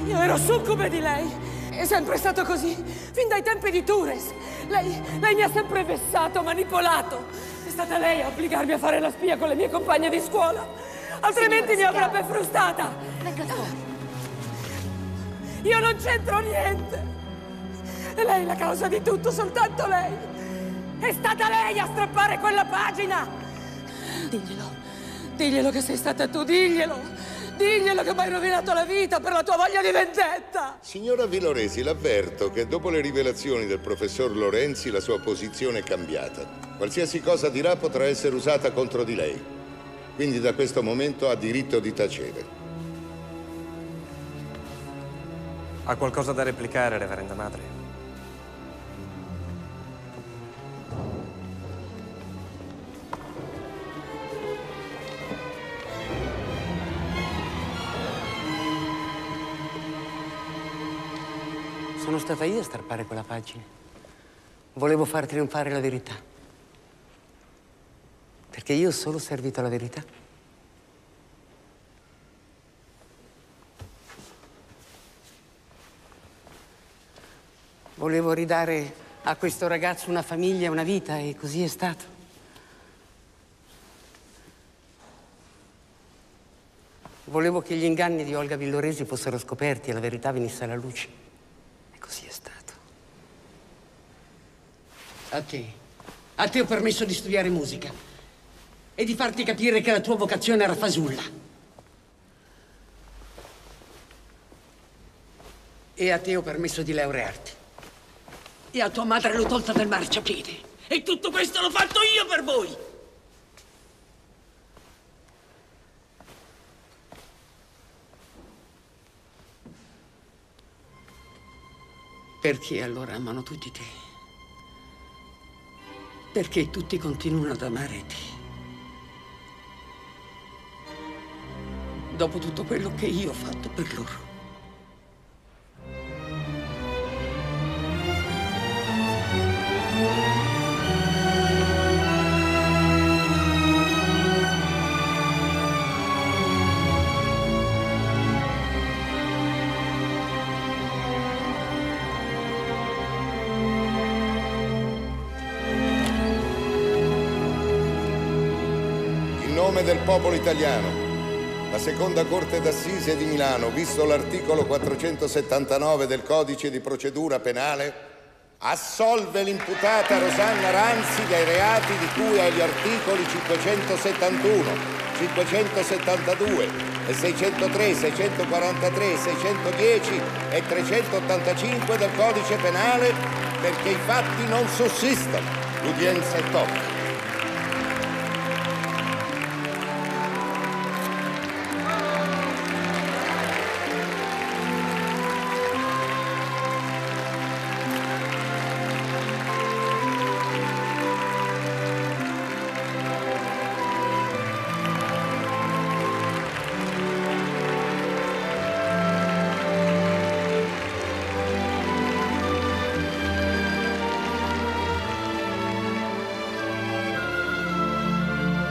io ero succube di lei! È sempre stato così, fin dai tempi di Tures. Lei, lei mi ha sempre vessato, manipolato. È stata lei a obbligarmi a fare la spia con le mie compagne di scuola. Altrimenti Signora, mi avrebbe frustata. Venga fuori. Io non c'entro niente. È lei la causa di tutto, soltanto lei. È stata lei a strappare quella pagina. Diglielo, diglielo che sei stata tu, diglielo. Diglielo che mi hai rovinato la vita per la tua voglia di vendetta! Signora Villoresi, l'avverto che dopo le rivelazioni del professor Lorenzi la sua posizione è cambiata. Qualsiasi cosa dirà potrà essere usata contro di lei. Quindi da questo momento ha diritto di tacere. Ha qualcosa da replicare, Reverenda Madre? Sono stata io a strappare quella pagina. Volevo far trionfare la verità. Perché io ho solo servito alla verità. Volevo ridare a questo ragazzo una famiglia, una vita, e così è stato. Volevo che gli inganni di Olga Villoresi fossero scoperti e la verità venisse alla luce. Così è stato. A te, a te ho permesso di studiare musica e di farti capire che la tua vocazione era fasulla. E a te ho permesso di laurearti. E a tua madre l'ho tolta dal marciapiede. E tutto questo l'ho fatto io per voi! Perché allora amano tutti te? Perché tutti continuano ad amare te? Dopo tutto quello che io ho fatto per loro. Del popolo italiano. La seconda Corte d'Assise di Milano, visto l'articolo quattrocentosettantanove del Codice di Procedura Penale, assolve l'imputata Rosanna Ranzi dai reati di cui agli articoli cinquecentosettantuno, cinquecentosettantadue, seicentotre, seicentoquarantatré, seicentodieci e trecentottantacinque del Codice Penale perché i fatti non sussistono. L'udienza è tocca.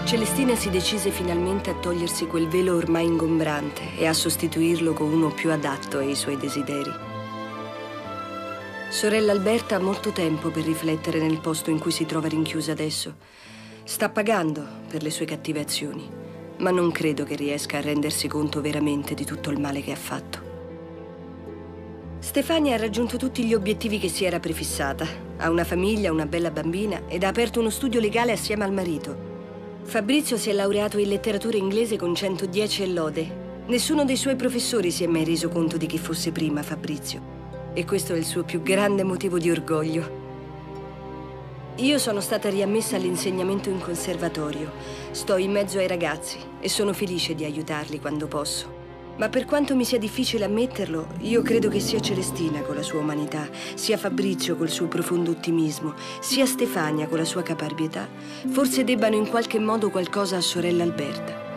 Celestina si decise finalmente a togliersi quel velo ormai ingombrante e a sostituirlo con uno più adatto ai suoi desideri. Sorella Alberta ha molto tempo per riflettere nel posto in cui si trova rinchiusa adesso. Sta pagando per le sue cattive azioni, ma non credo che riesca a rendersi conto veramente di tutto il male che ha fatto. Stefania ha raggiunto tutti gli obiettivi che si era prefissata. Ha una famiglia, una bella bambina ed ha aperto uno studio legale assieme al marito. Fabrizio si è laureato in letteratura inglese con centodieci e lode. Nessuno dei suoi professori si è mai reso conto di chi fosse prima Fabrizio. E questo è il suo più grande motivo di orgoglio. Io sono stata riammessa all'insegnamento in conservatorio. Sto in mezzo ai ragazzi e sono felice di aiutarli quando posso. Ma per quanto mi sia difficile ammetterlo, io credo che sia Celestina con la sua umanità, sia Fabrizio col suo profondo ottimismo, sia Stefania con la sua caparbietà, forse debbano in qualche modo qualcosa a sorella Alberta.